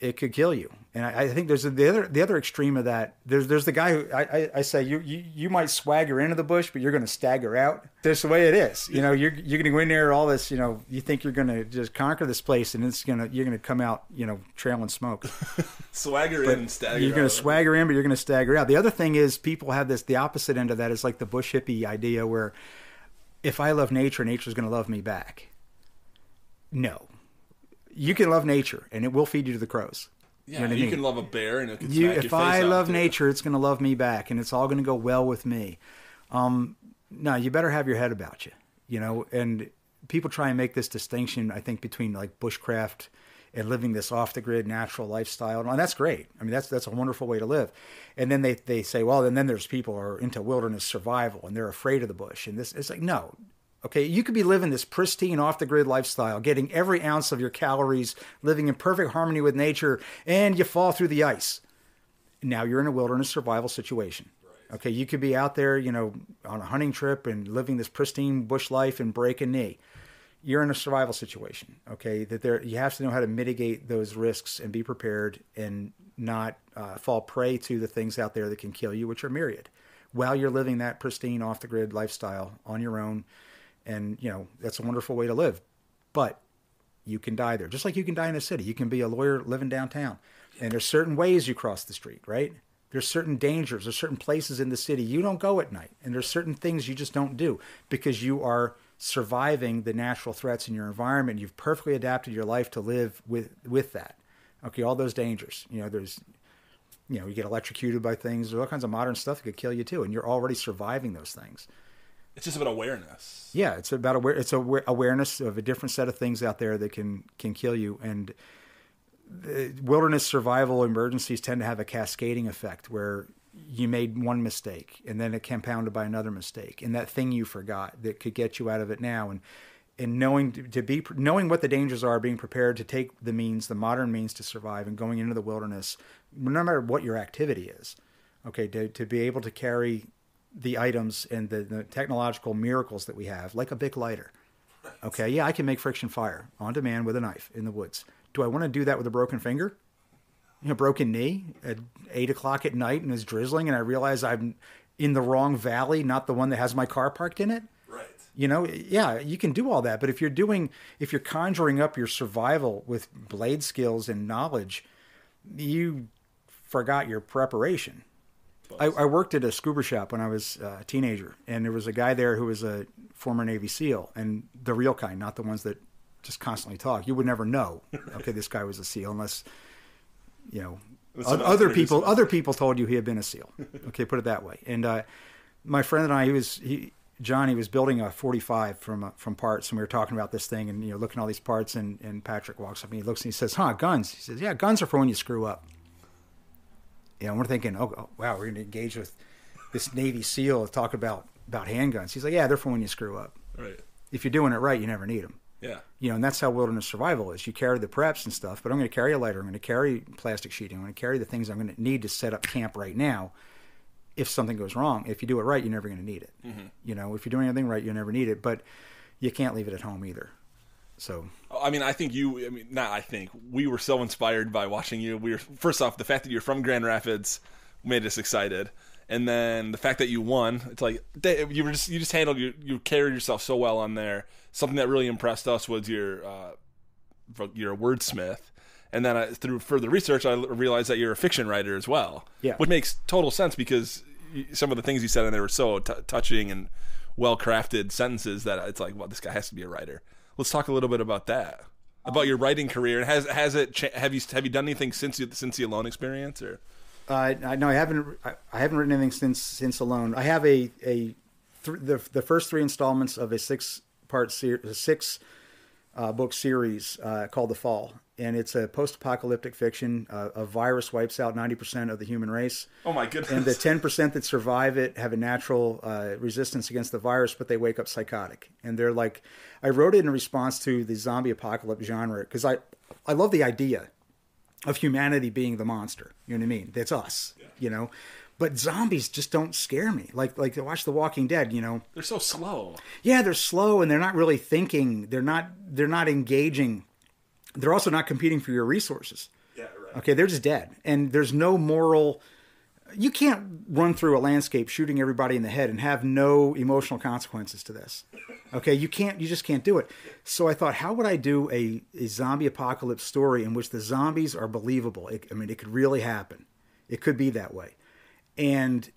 it could kill you. And I, I think there's the other the other extreme of that. There's there's the guy who I, I, I say you, you you might swagger into the bush, but you're going to stagger out. That's the way it is. You know, you're you're going to go in there all this. You know, you think you're going to just conquer this place, and it's gonna you're going to come out. You know, trailing smoke. Swagger but in, stagger. You're going to swagger in, but you're going to stagger out. The other thing is people have this. The opposite end of that is like the bush hippie idea, where if I love nature, nature's going to love me back. No, you can love nature, and it will feed you to the crows. Yeah, you know what I mean? You can love a bear and it can smack you, your face off. If I love nature, it's going to love me back, and it's all going to go well with me. Um, no, you better have your head about you, you know. And people try and make this distinction, I think, between like bushcraft and living this off-the-grid natural lifestyle, and that's great. I mean, that's that's a wonderful way to live. And then they they say, well, and then there's people who are into wilderness survival and they're afraid of the bush. And this, it's like, no. Okay, you could be living this pristine off-the-grid lifestyle, getting every ounce of your calories, living in perfect harmony with nature, and you fall through the ice. Now you're in a wilderness survival situation. Right. Okay, you could be out there, you know, on a hunting trip and living this pristine bush life and break a knee. You're in a survival situation. Okay, that there you have to know how to mitigate those risks and be prepared and not uh, fall prey to the things out there that can kill you, which are myriad, while you're living that pristine off-the-grid lifestyle on your own. And, you know, that's a wonderful way to live. But you can die there. Just like you can die in a city. You can be a lawyer living downtown. And there's certain ways you cross the street, right? There's certain dangers. There's certain places in the city you don't go at night. And there's certain things you just don't do because you are surviving the natural threats in your environment. You've perfectly adapted your life to live with, with that. Okay, all those dangers. You know, there's, you know, you get electrocuted by things. There's all kinds of modern stuff that could kill you too. And you're already surviving those things. It's just about awareness. Yeah, it's about aware. It's aware, awareness of a different set of things out there that can can kill you. And the wilderness survival emergencies tend to have a cascading effect where you made one mistake and then it compounded by another mistake, and that thing you forgot that could get you out of it now. And and knowing to, to be knowing what the dangers are, being prepared to take the means, the modern means to survive, and going into the wilderness, no matter what your activity is, okay, to to be able to carry the items and the, the technological miracles that we have, like a Bic lighter. Okay, yeah, I can make friction fire on demand with a knife in the woods. Do I want to do that with a broken finger? You know, broken knee at eight o'clock at night and it's drizzling and I realize I'm in the wrong valley, not the one that has my car parked in it. Right. You know, yeah, you can do all that. But if you're doing, if you're conjuring up your survival with blade skills and knowledge, you forgot your preparation. I, I worked at a scuba shop when I was a teenager, and there was a guy there who was a former Navy SEAL, and the real kind, not the ones that just constantly talk. You would never know, okay, this guy was a SEAL unless, you know, other people stuff. other people told you he had been a SEAL. Okay, put it that way. And uh, my friend and I, he was, he, John, he was building a forty-five from uh, from parts, and we were talking about this thing and, you know, looking at all these parts, and, and Patrick walks up and he looks and he says, huh, guns. He says, yeah, guns are for when you screw up. You know, we're thinking, oh, oh wow, we're going to engage with this Navy SEAL to talk about, about handguns. He's like, yeah, they're for when you screw up. Right. If you're doing it right, you never need them. Yeah. You know, and that's how wilderness survival is. You carry the preps and stuff, but I'm going to carry a lighter. I'm going to carry plastic sheeting. I'm going to carry the things I'm going to need to set up camp right now. If something goes wrong, if you do it right, you're never going to need it. Mm-hmm. You know, if you're doing anything right, you'll never need it, but you can't leave it at home either. So, I mean, I think you, I mean, not I think, we were so inspired by watching you. We were, first off, the fact that you're from Grand Rapids made us excited. And then the fact that you won, it's like, they, you were just, you just handled, you, you carried yourself so well on there. Something that really impressed us was your, uh, your wordsmith. And then I, through further research, I realized that you're a fiction writer as well. Yeah. Which makes total sense because some of the things you said in there were so t- touching and well-crafted sentences that it's like, well, this guy has to be a writer. Let's talk a little bit about that, about your writing career. And has has it have you have you done anything since you, since the Alone experience? Or uh, I, no, I haven't. I, I haven't written anything since since Alone. I have a a th- the the first three installments of a six part ser- six uh, book series uh, called The Fall, and it's a post apocalyptic fiction. Uh, a virus wipes out ninety percent of the human race. Oh my goodness! And the ten percent that survive it have a natural uh, resistance against the virus, but they wake up psychotic, and they're like. I wrote it in response to the zombie apocalypse genre because I, I love the idea of humanity being the monster. You know what I mean? That's us, yeah. You know? But zombies just don't scare me. Like, like watch The Walking Dead, you know? They're so slow. Yeah, they're slow and they're not really thinking. They're not, they're not engaging. They're also not competing for your resources. Yeah, right. Okay, they're just dead. And there's no moral... You can't run through a landscape shooting everybody in the head and have no emotional consequences to this. Okay, you can't, you just can't do it. So I thought, how would I do a, a zombie apocalypse story in which the zombies are believable? It, I mean, it could really happen. It could be that way. And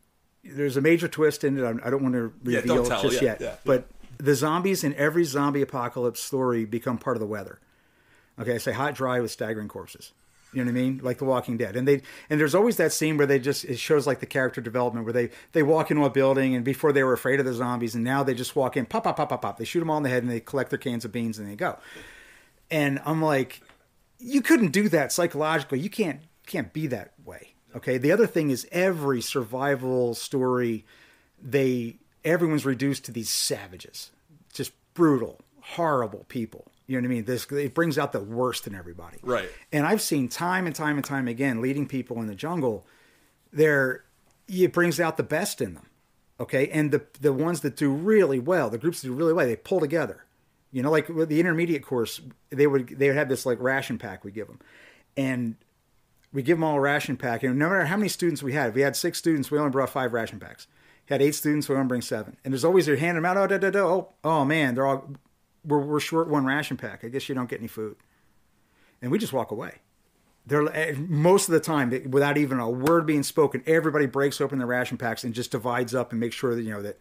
there's a major twist in it. I don't want to reveal yeah, don't tell, just yeah, yet. Yeah, yeah. But the zombies in every zombie apocalypse story become part of the weather. Okay, I say hot, dry with staggering corpses. You know what I mean? Like The Walking Dead. And they and there's always that scene where they just, it shows like the character development where they, they walk into a building and before they were afraid of the zombies and now they just walk in, pop, pop, pop, pop, pop. They shoot them all in the head and they collect their cans of beans and they go. And I'm like, you couldn't do that psychologically. You can't, can't be that way. Okay. The other thing is every survival story, they, everyone's reduced to these savages, just brutal, horrible people. You know what I mean? This, it brings out the worst in everybody. Right. And I've seen time and time and time again, leading people in the jungle, they're, it brings out the best in them. Okay. And the, the ones that do really well, the groups that do really well, they pull together, you know, like with the intermediate course, they would, they would have this like ration pack we give them and we give them all a ration pack. And no matter how many students we had, if we had six students, we only brought five ration packs. We had eight students, we only bring seven. And there's always, they're handing them out. Oh, da, da, da, oh, oh man, they're all, We're, we're short one ration pack. I guess you don't get any food. And we just walk away. They're, most of the time, they, without even a word being spoken, everybody breaks open their ration packs and just divides up and makes sure that, you know, that,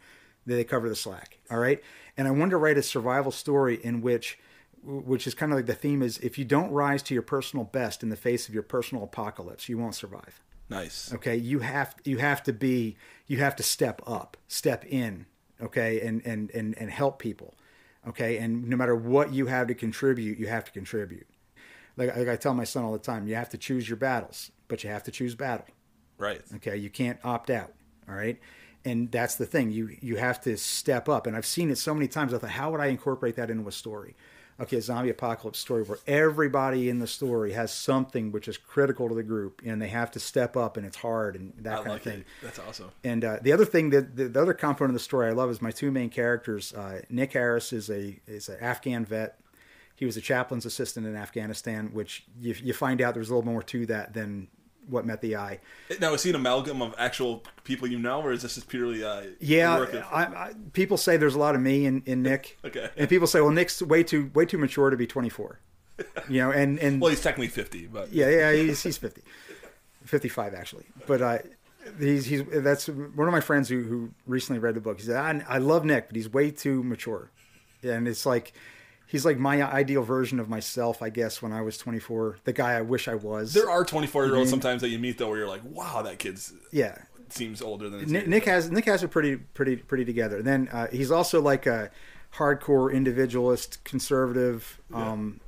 that they cover the slack. All right. And I wanted to write a survival story in which, which is kind of like the theme is, if you don't rise to your personal best in the face of your personal apocalypse, you won't survive. Nice. Okay. You have, you have to be, you have to step up, step in. Okay. And, and, and, and help people. Okay. And no matter what you have to contribute, you have to contribute. Like, like I tell my son all the time, you have to choose your battles, but you have to choose battle. Right. Okay. You can't opt out. All right. And that's the thing. You, you have to step up. And I've seen it so many times. I thought, how would I incorporate that into a story? Okay. A zombie apocalypse story where everybody in the story has something which is critical to the group and they have to step up and it's hard and that I kind like of thing. It. That's awesome. And uh, the other thing that the, the other component of the story I love is my two main characters. Uh, Nick Harris is a, is an Afghan vet. He was a chaplain's assistant in Afghanistan, which you, you find out there's a little more to that than what met the eye. Now, is he an amalgam of actual people you know, or is this just purely uh, yeah, work of... I, I, people say there's a lot of me in, in Nick. Okay. And people say, well, Nick's way too way too mature to be twenty-four. You know, and, and well, he's technically fifty, but yeah, yeah, he's he's fifty, fifty-five actually. But uh, he's he's that's one of my friends who who recently read the book. He said, I, I love Nick, but he's way too mature, and it's like. He's like my ideal version of myself, I guess, when I was twenty-four. The guy I wish I was. There are twenty-four-year-olds I mean, sometimes that you meet, though, where you're like, wow, that kid's yeah seems older than his Nick, Nick has. Nick has it pretty, pretty, pretty together. And then uh, he's also like a hardcore individualist, conservative. Um,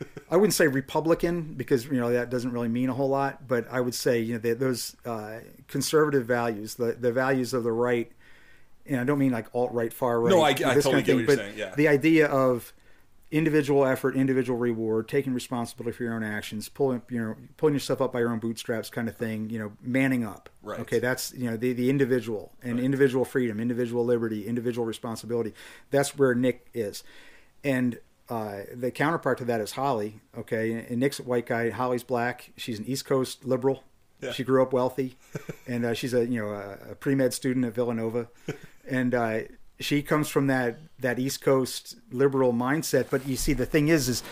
yeah. I wouldn't say Republican because, you know, that doesn't really mean a whole lot. But I would say, you know, they, those uh, conservative values, the, the values of the right. And I don't mean like alt-right, far-right. No, I, I totally get what you're saying. Yeah. The idea of individual effort, individual reward, taking responsibility for your own actions, pulling, you know, pulling yourself up by your own bootstraps kind of thing, you know, manning up. Right. Okay. That's, you know, the, the individual and right. individual freedom, individual liberty, individual responsibility. That's where Nick is. And uh, the counterpart to that is Holly. Okay. And Nick's a white guy. Holly's black. She's an East Coast liberal. Yeah. She grew up wealthy and uh, she's a, you know, a, a pre-med student at Villanova. And, uh, she comes from that, that East Coast liberal mindset. But you see, the thing is, is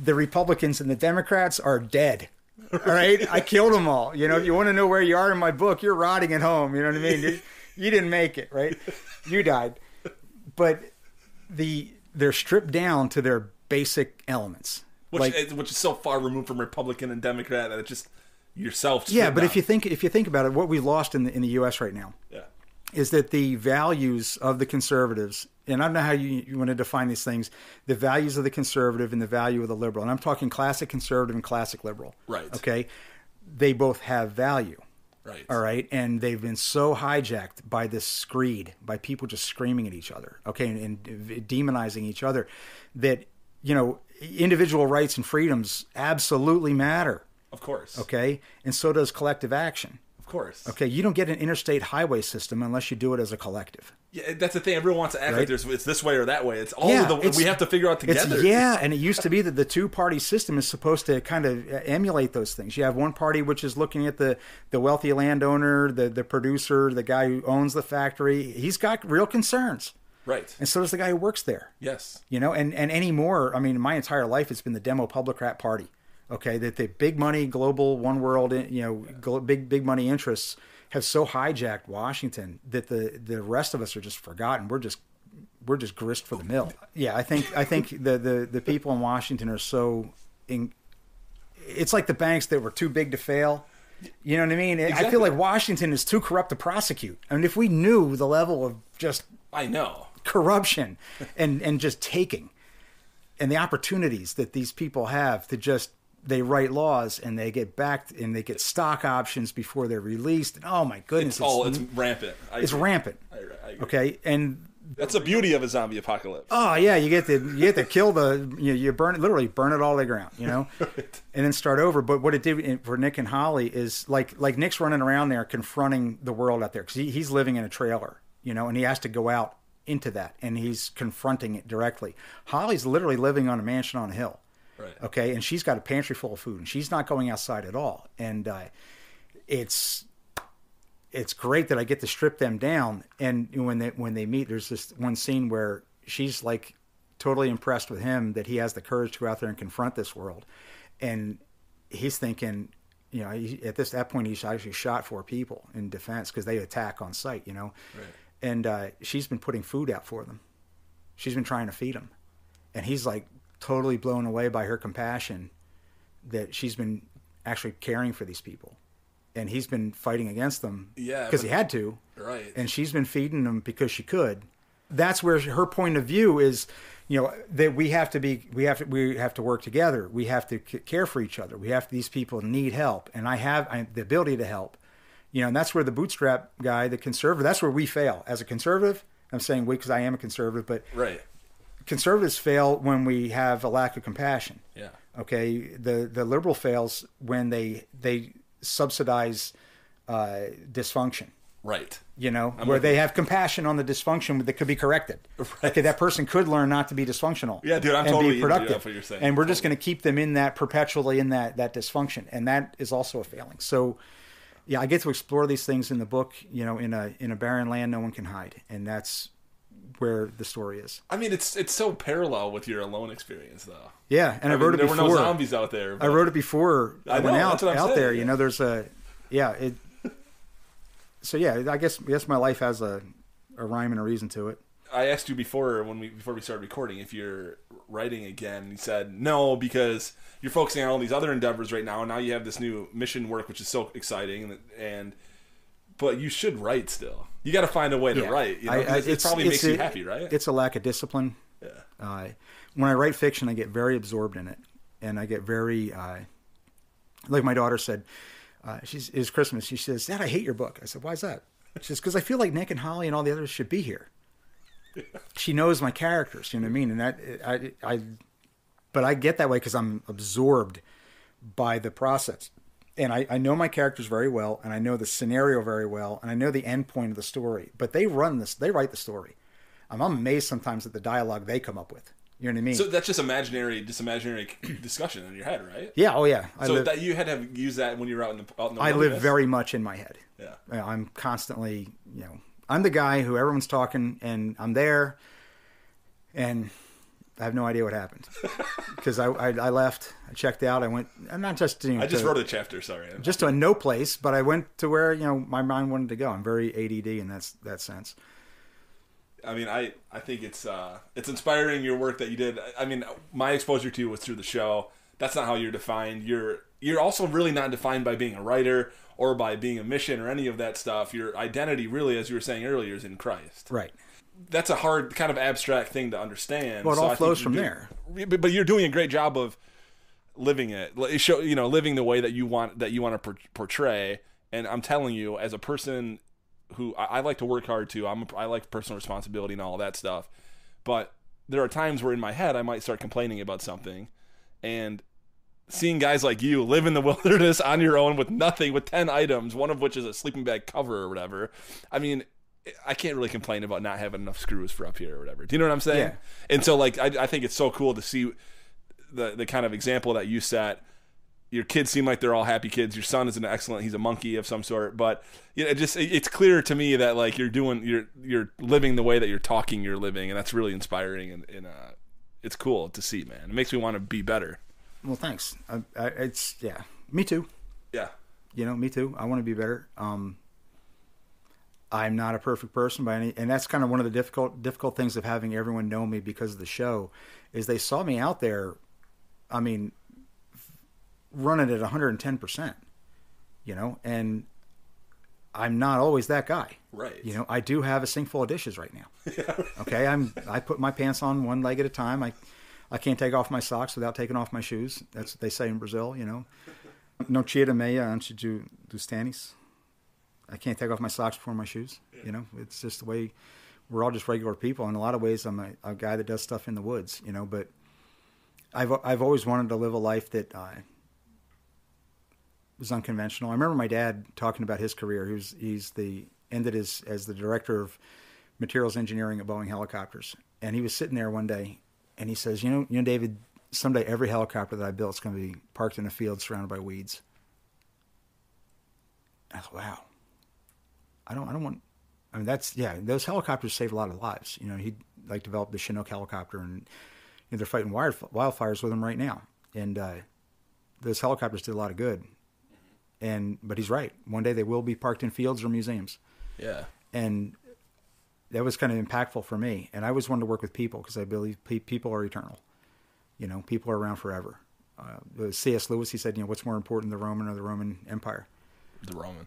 the Republicans and the Democrats are dead. All right. I killed them all. You know, if you want to know where you are in my book, you're rotting at home. You know what I mean? You, you didn't make it, right? You died. But the they're stripped down to their basic elements. Which, like, which is so far removed from Republican and Democrat that it's just yourself. Yeah. But down. if you think, if you think about it, what we lost in the, in the U S right now. Yeah. Is that the values of the conservatives, and I don't know how you, you want to define these things, the values of the conservative and the value of the liberal. And I'm talking classic conservative and classic liberal. Right. Okay. They both have value. Right. All right. And they've been so hijacked by this greed, by people just screaming at each other. Okay. And, and demonizing each other that, you know, individual rights and freedoms absolutely matter. Of course. Okay. And so does collective action. Course. Okay, you don't get an interstate highway system unless you do it as a collective. Yeah, that's the thing. Everyone wants to act right? like there's it's this way or that way. It's all yeah, of the it's, we have to figure out together. Yeah, and it used to be that the two-party system is supposed to kind of emulate those things. You have one party which is looking at the the wealthy landowner, the the producer, the guy who owns the factory. He's got real concerns. Right. And so does the guy who works there. Yes. You know, and and anymore, I mean, my entire life it's been the Demo Public Rat Party. Okay, that the big money, global, one world, you know, glo- big big money interests have so hijacked Washington that the, the rest of us are just forgotten. We're just we're just grist for the mill. Yeah, I think I think the, the, the people in Washington are so in, it's like the banks that were too big to fail. You know what I mean? Exactly. I feel like Washington is too corrupt to prosecute. I mean, if we knew the level of just I know corruption and and just taking and the opportunities that these people have to just. They write laws and they get backed and they get stock options before they're released. And oh my goodness. It's, it's all, it's rampant. I it's agree. rampant. I agree. I agree. Okay. And that's the beauty of a zombie apocalypse. Oh yeah. You get to, you get to kill the, you know, you burn it, literally burn it all to the ground, you know, right. and then start over. But what it did for Nick and Holly is like, like Nick's running around there confronting the world out there. Cause he, he's living in a trailer, you know, and he has to go out into that and he's confronting it directly. Holly's literally living on a mansion on a hill. Right. Okay, and she's got a pantry full of food, and she's not going outside at all. And uh, it's it's great that I get to strip them down. And when they when they meet, there's this one scene where she's like totally impressed with him that he has the courage to go out there and confront this world. And he's thinking, you know, he, at this that point, he's actually shot four people in defense because they attack on sight, you know. Right. And uh, she's been putting food out for them. She's been trying to feed them. And he's like totally blown away by her compassion that she's been actually caring for these people. And he's been fighting against them yeah, because he had to. Right. And she's been feeding them because she could. That's where her point of view is, you know, that we have to be, we have to, we have to work together. We have to c- care for each other. We have to, these people need help. And I have I, the ability to help, you know, and that's where the bootstrap guy, the conservative, that's where we fail as a conservative. I'm saying we, cause I am a conservative, but right. Conservatives fail when we have a lack of compassion. Yeah. Okay. The, the liberal fails when they, they subsidize uh, dysfunction. Right. You know, I'm where they have compassion on the dysfunction that could be corrected. Right. Okay, that person could learn not to be dysfunctional. Yeah, dude, I'm and totally be productive. Into what you're saying. And we're totally. just going to keep them in that perpetually in that, that dysfunction. And that is also a failing. So, yeah, I get to explore these things in the book, you know, in a in a barren land no one can hide. And that's where the story is. I mean, it's it's so parallel with your Alone experience, though. Yeah, and I, I mean, wrote it there before. There were no zombies out there. I wrote it before I, I went know, out, out saying, there. Yeah. You know, there's a... Yeah, it... So yeah, I guess yes, my life has a, a rhyme and a reason to it. I asked you before when we before we started recording if you're writing again. You said no because you're focusing on all these other endeavors right now, and now you have this new mission work, which is so exciting. And, and but you should write still. You got to find a way to yeah. write. You know, I, I, it it's, probably it's makes a, you happy, right? It's a lack of discipline. Yeah. Uh, when I write fiction, I get very absorbed in it, and I get very uh, like my daughter said. Uh, she's is Christmas. She says, "Dad, I hate your book." I said, "Why is that?" She says, "Because I feel like Nick and Holly and all the others should be here." Yeah. She knows my characters, you know what I mean, and that I, I, but I get that way because I'm absorbed by the process, and I, I know my characters very well, and I know the scenario very well, and I know the end point of the story. But they run this; they write the story. I'm, I'm amazed sometimes at the dialogue they come up with. You know what I mean? So that's just imaginary, just imaginary discussion in your head, right? Yeah. Oh, yeah. I so live, that you had to use that when you were out in the out in the. I live best. very much in my head. Yeah. I'm constantly, you know, I'm the guy who everyone's talking, and I'm there, and I have no idea what happened because I, I I left, I checked out, I went. I'm not just. You know, I just to, wrote a chapter. Sorry. I'm just kidding. To a no place, but I went to where you know my mind wanted to go. I'm very A D D in that that sense. I mean, I, I think it's uh, it's inspiring your work that you did. I mean, my exposure to you was through the show. That's not how you're defined. You're you're also really not defined by being a writer or by being a mission or any of that stuff. Your identity really, as you were saying earlier, is in Christ. Right. That's a hard kind of abstract thing to understand. Well, it so all I flows from do, there. But you're doing a great job of living it. Show, you know, living the way that you want that you want to portray. And I'm telling you, as a person who I, I like to work hard too. I'm a, I like personal responsibility and all that stuff. But there are times where in my head I might start complaining about something. And seeing guys like you live in the wilderness on your own with nothing, with ten items, one of which is a sleeping bag cover or whatever. I mean, I can't really complain about not having enough screws for up here or whatever. Do you know what I'm saying? Yeah. And so like I, I think it's so cool to see the the kind of example that you set. Your kids seem like they're all happy kids. Your son is an excellent, he's a monkey of some sort, but you know, just, it's clear to me that like you're doing, you're, you're living the way that you're talking, you're living. And that's really inspiring. And, and, uh, it's cool to see, man. It makes me want to be better. Well, thanks. I, I, it's yeah, me too. Yeah. You know, me too. I want to be better. Um, I'm not a perfect person by any, and that's kind of one of the difficult, difficult things of having everyone know me because of the show is they saw me out there. I mean, running at one hundred ten percent, you know, and I'm not always that guy. Right. You know, I do have a sink full of dishes right now. Yeah, right. Okay. I'm, I put my pants on one leg at a time. I, I can't take off my socks without taking off my shoes. That's what they say in Brazil, you know, no tira meia antes dos tênis. I can't take off my socks before my shoes. Yeah. You know, it's just the way we're all just regular people. In a lot of ways, I'm a, a guy that does stuff in the woods, you know, but I've, I've always wanted to live a life that, uh, was unconventional. I remember my dad talking about his career. He was, he's the ended as, as the director of materials engineering at Boeing Helicopters. And he was sitting there one day and he says, you know, you know, David, someday every helicopter that I built is going to be parked in a field surrounded by weeds. I thought, wow, I don't, I don't want, I mean, that's, yeah, those helicopters save a lot of lives. You know, he like developed the Chinook helicopter and you know, they're fighting wildfires with them right now. And, uh, those helicopters did a lot of good. And but he's right. One day they will be parked in fields or museums. Yeah. And that was kind of impactful for me. And I always wanted to work with people because I believe pe- people are eternal. You know, people are around forever. Uh, C S. Lewis, he said, you know, what's more important, the Roman or the Roman Empire? The Roman.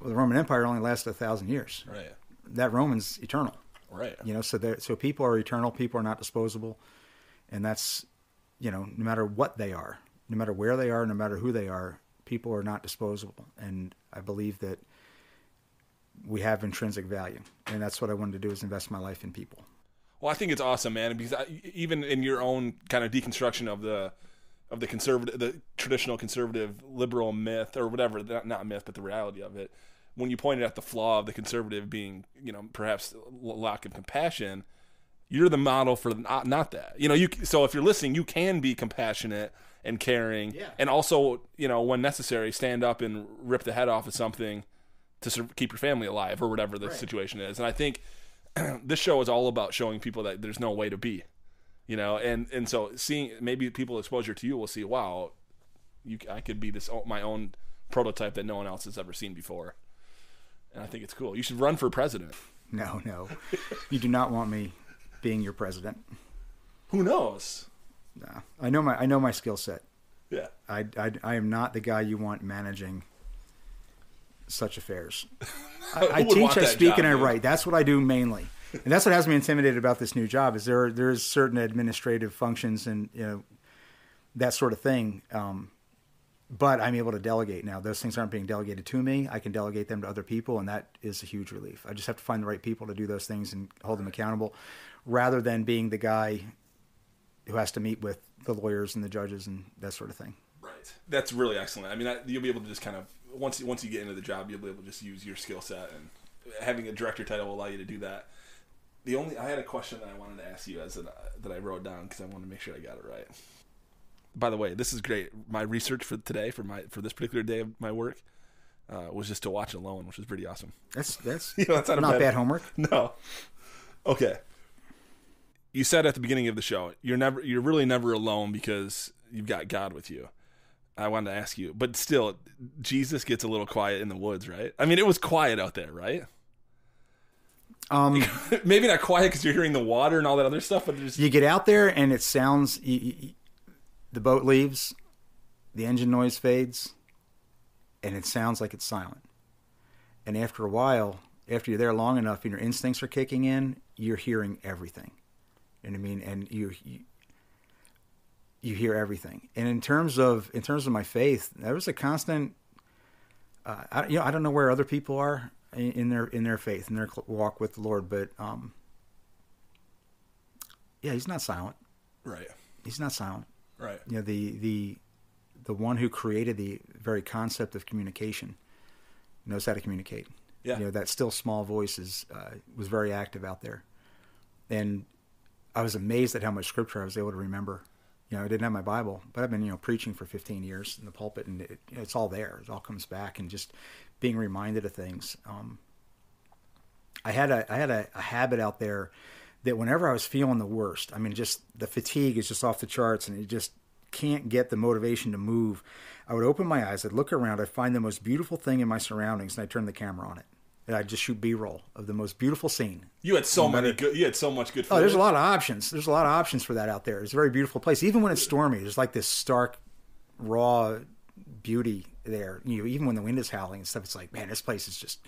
Well, the Roman Empire only lasted a thousand years. Right. That Roman's eternal. Right. You know, so there, so people are eternal. People are not disposable. And that's, you know, no matter what they are, no matter where they are, no matter who they are, people are not disposable. And I believe that we have intrinsic value. And that's what I wanted to do, is invest my life in people. Well, I think it's awesome, man, because I, even in your own kind of deconstruction of the of the conservative, the traditional conservative liberal myth or whatever, not, not myth, but the reality of it, when you pointed out the flaw of the conservative being, you know, perhaps lack of compassion, you're the model for not, not that. You know, you so if you're listening, you can be compassionate and caring, yeah. and also, you know, when necessary, stand up and rip the head off of something to keep your family alive or whatever the right. situation is. And I think this show is all about showing people that there's no way to be, you know, and, and so seeing maybe people exposure to you will see, wow, you, I could be this my own prototype that no one else has ever seen before. And I think it's cool. You should run for president. No, no, you do not want me being your president. Who knows? Nah, I know my I know my skill set. Yeah, I, I, I am not the guy you want managing such affairs. I, I teach, I speak, job, and I man? write. That's what I do mainly, and that's what has me intimidated about this new job. Is there there is certain administrative functions and you know that sort of thing. Um, but I'm able to delegate now. Those things aren't being delegated to me. I can delegate them to other people, and that is a huge relief. I just have to find the right people to do those things and hold them accountable, rather than being the guy who has to meet with the lawyers and the judges and that sort of thing. Right. That's really excellent. I mean, I, you'll be able to just kind of, once, once you get into the job, you'll be able to just use your skill set, and having a director title will allow you to do that. The only, I had a question that I wanted to ask you as an, uh, that I wrote down because I wanted to make sure I got it right. By the way, this is great. My research for today, for my, for this particular day of my work, uh, was just to watch Alone, which was pretty awesome. That's, that's, you know, that's not, not bad, bad homework. No. Okay. You said at the beginning of the show, you're never, you're really never alone because you've got God with you. I wanted to ask you, but still, Jesus gets a little quiet in the woods, right? I mean, it was quiet out there, right? Um, maybe not quiet because you're hearing the water and all that other stuff, but there's... you get out there and it sounds. You, you, the boat leaves, the engine noise fades, and it sounds like it's silent. And after a while, after you're there long enough, and your instincts are kicking in, you're hearing everything. And I mean, and you, you, you hear everything. And in terms of, in terms of my faith, there was a constant, uh, I, you know, I don't know where other people are in, in their, in their faith and their walk with the Lord, but, um, yeah, he's not silent. Right. He's not silent. Right. You know, the, the, the one who created the very concept of communication knows how to communicate. Yeah. You know, that still small voice is, uh, was very active out there. And I was amazed at how much scripture I was able to remember. You know, I didn't have my Bible, but I've been, you know, preaching for fifteen years in the pulpit, and it, you know, it's all there. It all comes back, and just being reminded of things. Um, I had a I had a, a habit out there that whenever I was feeling the worst, I mean, just the fatigue is just off the charts, and you just can't get the motivation to move. I would open my eyes, I'd look around, I'd find the most beautiful thing in my surroundings, and I'd turn the camera on it. And I just shoot B-roll of the most beautiful scene. You had so many good. You had so much good footage. Oh, there's a lot of options. There's a lot of options for that out there. It's a very beautiful place. Even when it's stormy, there's like this stark, raw beauty there. You know, even when the wind is howling and stuff, it's like, man, this place is just,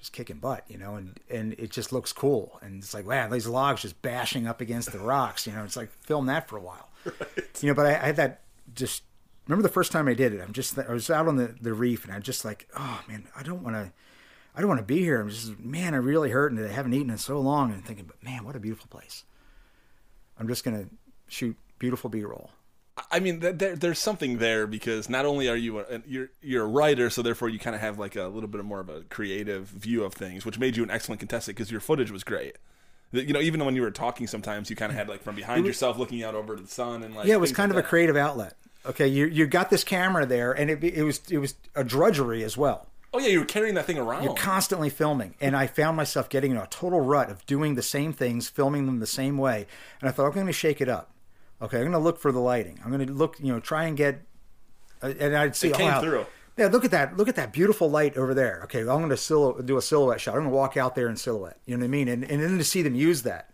just kicking butt. You know, and and it just looks cool. And it's like, wow, these logs just bashing up against the rocks. You know, it's like film that for a while. Right. You know, but I, I had that just. Remember the first time I did it? I'm just. I was out on the the reef, and I'm just like, oh man, I don't want to. I don't want to be here. I'm just, man, I'm really hurting that I haven't eaten in so long. And thinking, but man, what a beautiful place. I'm just going to shoot beautiful B-roll. I mean, there, there's something there because not only are you a, you're, you're a writer, so therefore you kind of have like a little bit more of a creative view of things, which made you an excellent contestant because your footage was great. You know, even when you were talking, sometimes you kind of had like from behind was, yourself looking out over to the sun and like, yeah, it was kind like of that. A creative outlet. Okay. You, you got this camera there and it, it was, it was a drudgery as well. Oh, yeah, you were carrying that thing around. You're constantly filming. And I found myself getting in a total rut of doing the same things, filming them the same way. And I thought, I'm going to shake it up. Okay, I'm going to look for the lighting. I'm going to look, you know, try and get and I'd see it came wow, through. Yeah, look at that! Look at that beautiful light over there. Okay, I'm going to silhou- do a silhouette shot. I'm going to walk out there in silhouette. You know what I mean? And and then to see them use that,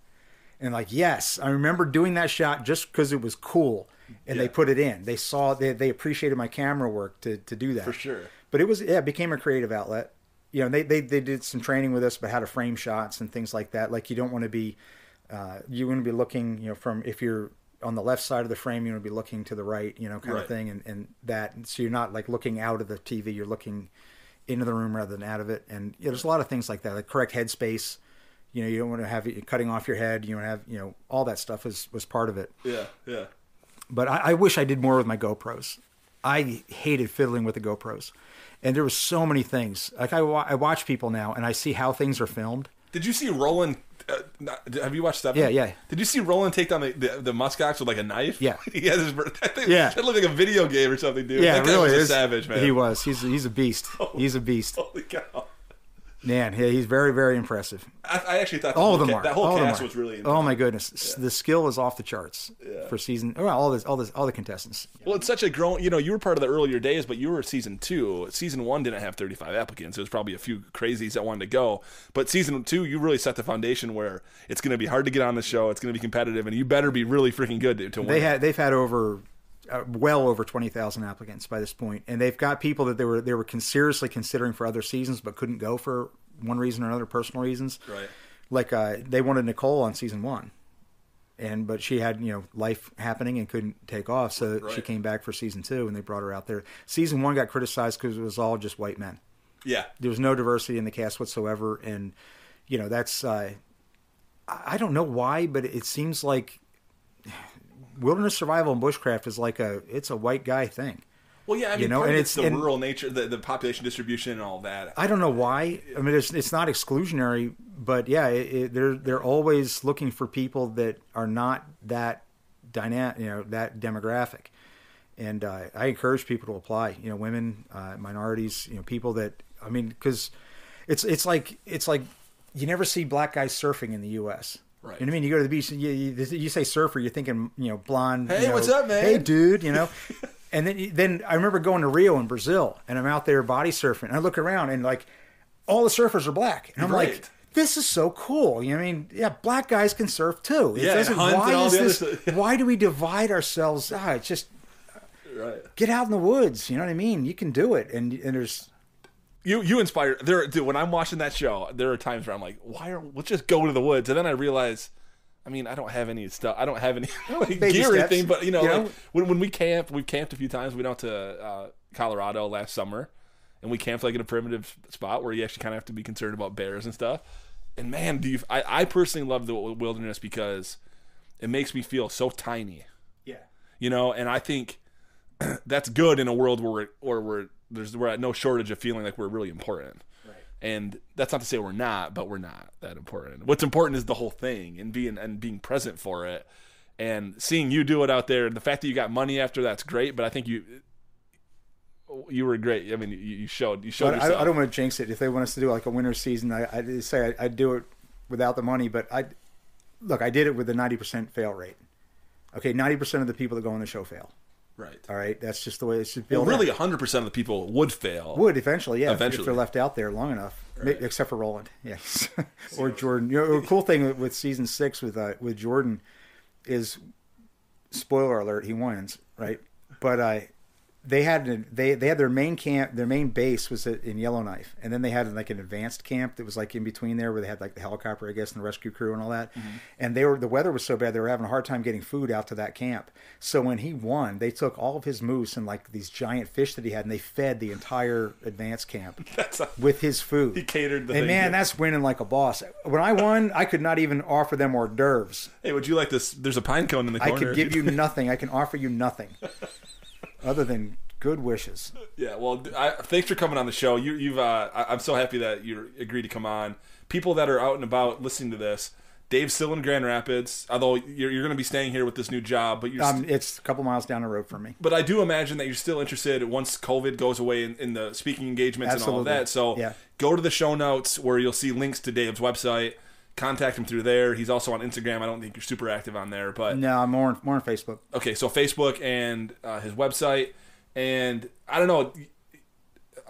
and like, yes, I remember doing that shot just because it was cool, and yeah. they put it in. They saw they they appreciated my camera work to to do that for sure. But it was yeah, it became a creative outlet. You know, they they they did some training with us about how to frame shots and things like that. Like you don't want to be, uh, you want to be looking, you know, from if you're on the left side of the frame, you want to be looking to the right, you know, kind right. of thing, and and that. And so you're not like looking out of the T V, you're looking into the room rather than out of it. And yeah, there's a lot of things like that, like correct headspace. You know, you don't want to have it cutting off your head. You want to have, you know, all that stuff is was part of it. Yeah, yeah. But I, I wish I did more with my GoPros. I hated fiddling with the GoPros, and there was so many things. Like I wa- I watch people now, and I see how things are filmed. Did you see Roland? Uh, have you watched Seven? Yeah, yeah. Did you see Roland take down the, the, the muskox with like a knife? Yeah. He has his, I think, yeah. That looked like a video game or something, dude. Yeah, that guy really was a savage, man. He was. He's he's a beast. Oh, he's a beast. Holy cow. Man, yeah, he's very, very impressive. I, I actually thought that all whole, of them are. That whole all cast was really impressive. Oh, my goodness. Yeah. The skill is off the charts yeah. for season well, all this, all this, all the contestants. Well, it's such a grown, you know, you were part of the earlier days, but you were season two. Season one didn't have thirty-five applicants. It was probably a few crazies that wanted to go. But season two, you really set the foundation where it's going to be hard to get on the show. It's going to be competitive, and you better be really freaking good to, to win. They had, they've had over... Uh, well over twenty thousand applicants by this point, and they've got people that they were they were con- seriously considering for other seasons but couldn't go for one reason or another, personal reasons. Right. Like uh, they wanted Nicole on season one, and but she had you know life happening and couldn't take off, so right. she came back for season two, and they brought her out there. Season one got criticized because it was all just white men. Yeah, there was no diversity in the cast whatsoever, and you know that's uh, I don't know why, but it seems like. Wilderness survival and bushcraft is like a it's a white guy thing. Well, yeah, I mean, you know, and it's, it's the and rural nature, the, the population distribution, and all that. I don't know why. I mean, it's it's not exclusionary, but yeah, it, it, they're they're always looking for people that are not that dynamic, you know, that demographic. And uh, I encourage people to apply. You know, women, uh, minorities, you know, people that I mean, because it's it's like it's like you never see black guys surfing in the U S Right. You know what I mean? You go to the beach, and you, you, you say surfer, you're thinking, you know, blonde. Hey, you know, what's up, man? Hey, dude, you know. And then then I remember going to Rio in Brazil, and I'm out there body surfing. And I look around, and, like, all the surfers are black. And I'm right. like, this is so cool. You know what I mean? Yeah, black guys can surf, too. It yeah, doesn't, why, is this, why do we divide ourselves? Ah, it's just right. get out in the woods. You know what I mean? You can do it. And and there's... You you inspire there, dude. When I'm watching that show, there are times where I'm like, "Why are let's just go to the woods?" And then I realize, I mean, I don't have any stuff. I don't have any like, gear or anything. But you know, you like, know? when when we camp, we've camped a few times. We went out to uh, Colorado last summer, and we camped like in a primitive spot where you actually kind of have to be concerned about bears and stuff. And man, do you? I, I personally love the wilderness because it makes me feel so tiny. Yeah. You know, and I think that's good in a world where or where. There's we're at no shortage of feeling like we're really important, right. And that's not to say we're not, but we're not that important. What's important is the whole thing and being and being present for it, and seeing you do it out there. And the fact that you got money after that's great, but I think you you were great. I mean, you, you showed you showed. I, I don't want to jinx it. If they want us to do like a winter season, I I'd say I, I'd do it without the money. But I look, I did it with a ninety percent fail rate. Okay, ninety percent of the people that go on the show fail. Right. All right. That's just the way it should be. Well, really, one hundred percent of the people would fail. Would eventually, yeah. Eventually. If they're left out there long enough, right. Except for Roland, yes, or Jordan. You know, the cool thing with season six with uh, with Jordan is, spoiler alert, he wins, right? But uh, they had they they had their main camp, their main base was in Yellowknife, and then they had like an advanced camp that was like in between there, where they had like the helicopter, I guess, and the rescue crew and all that. Mm-hmm. And they were the weather was so bad they were having a hard time getting food out to that camp. So when he won, they took all of his moose and like these giant fish that he had, and they fed the entire advanced camp that's a, with his food. He catered the and thing man, here. That's winning like a boss. When I won, I could not even offer them hors d'oeuvres. Hey, would you like this? There's a pine cone in the corner. I could give you nothing. I can offer you nothing. Other than good wishes. Yeah, well, I, thanks for coming on the show. You, you've, uh, I, I'm so happy that you agreed to come on. People that are out and about listening to this, Dave's still in Grand Rapids, although you're, you're going to be staying here with this new job. But you're um, st- it's a couple miles down the road from me. But I do imagine that you're still interested once COVID goes away in, in the speaking engagements Absolutely. And all of that. So yeah. Go to the show notes where you'll see links to Dave's website. Contact him through there. He's also on Instagram. I don't think you're super active on there, but no, I'm more more on Facebook. Okay, so Facebook and uh, his website, And I don't know,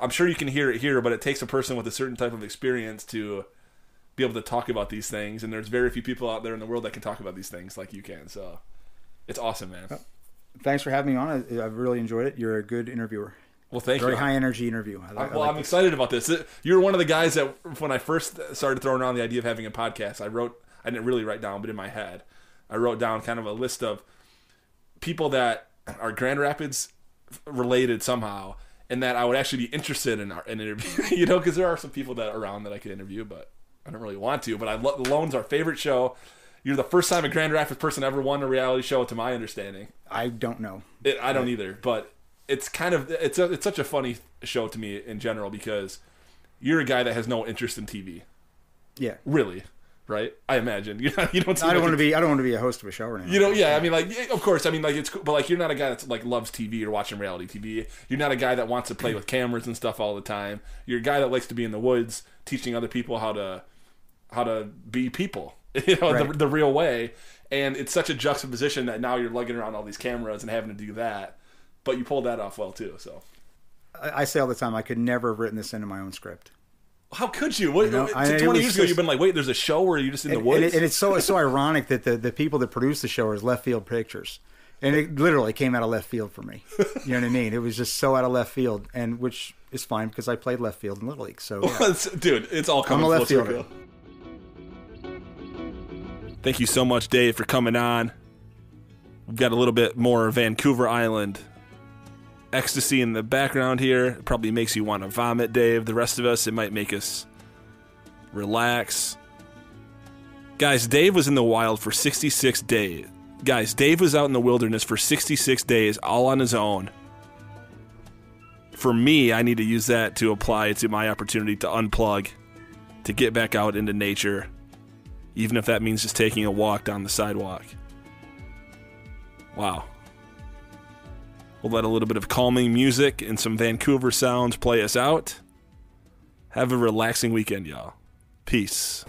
I'm sure you can hear it here, but it takes a person with a certain type of experience to be able to talk about these things. And there's very few people out there in the world that can talk about these things like you can. So it's awesome, man. Well, thanks for having me on. I've really enjoyed it. You're a good interviewer. Well, thank Very you. Very high energy interview. I, I, well, I like I'm this. excited about this. You're one of the guys that when I first started throwing around the idea of having a podcast, I wrote, I didn't really write down, but in my head, I wrote down kind of a list of people that are Grand Rapids related somehow, and that I would actually be interested in an interview, you know, because there are some people that are around that I could interview, but I don't really want to. But I love Alone's our favorite show. You're the first time a Grand Rapids person ever won a reality show, to my understanding. I don't know. It, I don't either, but it's kind of it's a, it's such a funny show to me in general, because you're a guy that has no interest in T V. Yeah, really, right? I imagine you know, you don't. I don't want to be. I don't want to be a host of a show or anything. You know, yeah. I mean, like, of course. I mean, like, it's cool, but like, you're not a guy that's like loves T V or watching reality T V. You're not a guy that wants to play with cameras and stuff all the time. You're a guy that likes to be in the woods, teaching other people how to how to be people, you know, right. the, the real way. And it's such a juxtaposition that now you're lugging around all these cameras and having to do that. But you pulled that off well too. So, I say all the time, I could never have written this into my own script. How could you? What, you know, I, Twenty years ago, just, you've been like, "Wait, there's a show where you're just in and, the woods." And, it, and it's so it's so ironic that the, the people that produce the show is Left Field Pictures, and it literally came out of left field for me. You know what I mean? It was just so out of left field, and which is fine because I played left field in Little League. So, yeah. Well, it's, dude, it's all coming. I'm a left fielder. Thank you so much, Dave, for coming on. We've got a little bit more Vancouver Island ecstasy in the background here. It probably makes you want to vomit, Dave. The rest of us, it might make us relax. Guys, Dave was in the wild for sixty-six days. Guys, Dave was out in the wilderness for sixty-six days all on his own. For me, I need to use that to apply to my opportunity to unplug, to get back out into nature, even if that means just taking a walk down the sidewalk. Wow. We'll let a little bit of calming music and some Vancouver sounds play us out. Have a relaxing weekend, y'all. Peace.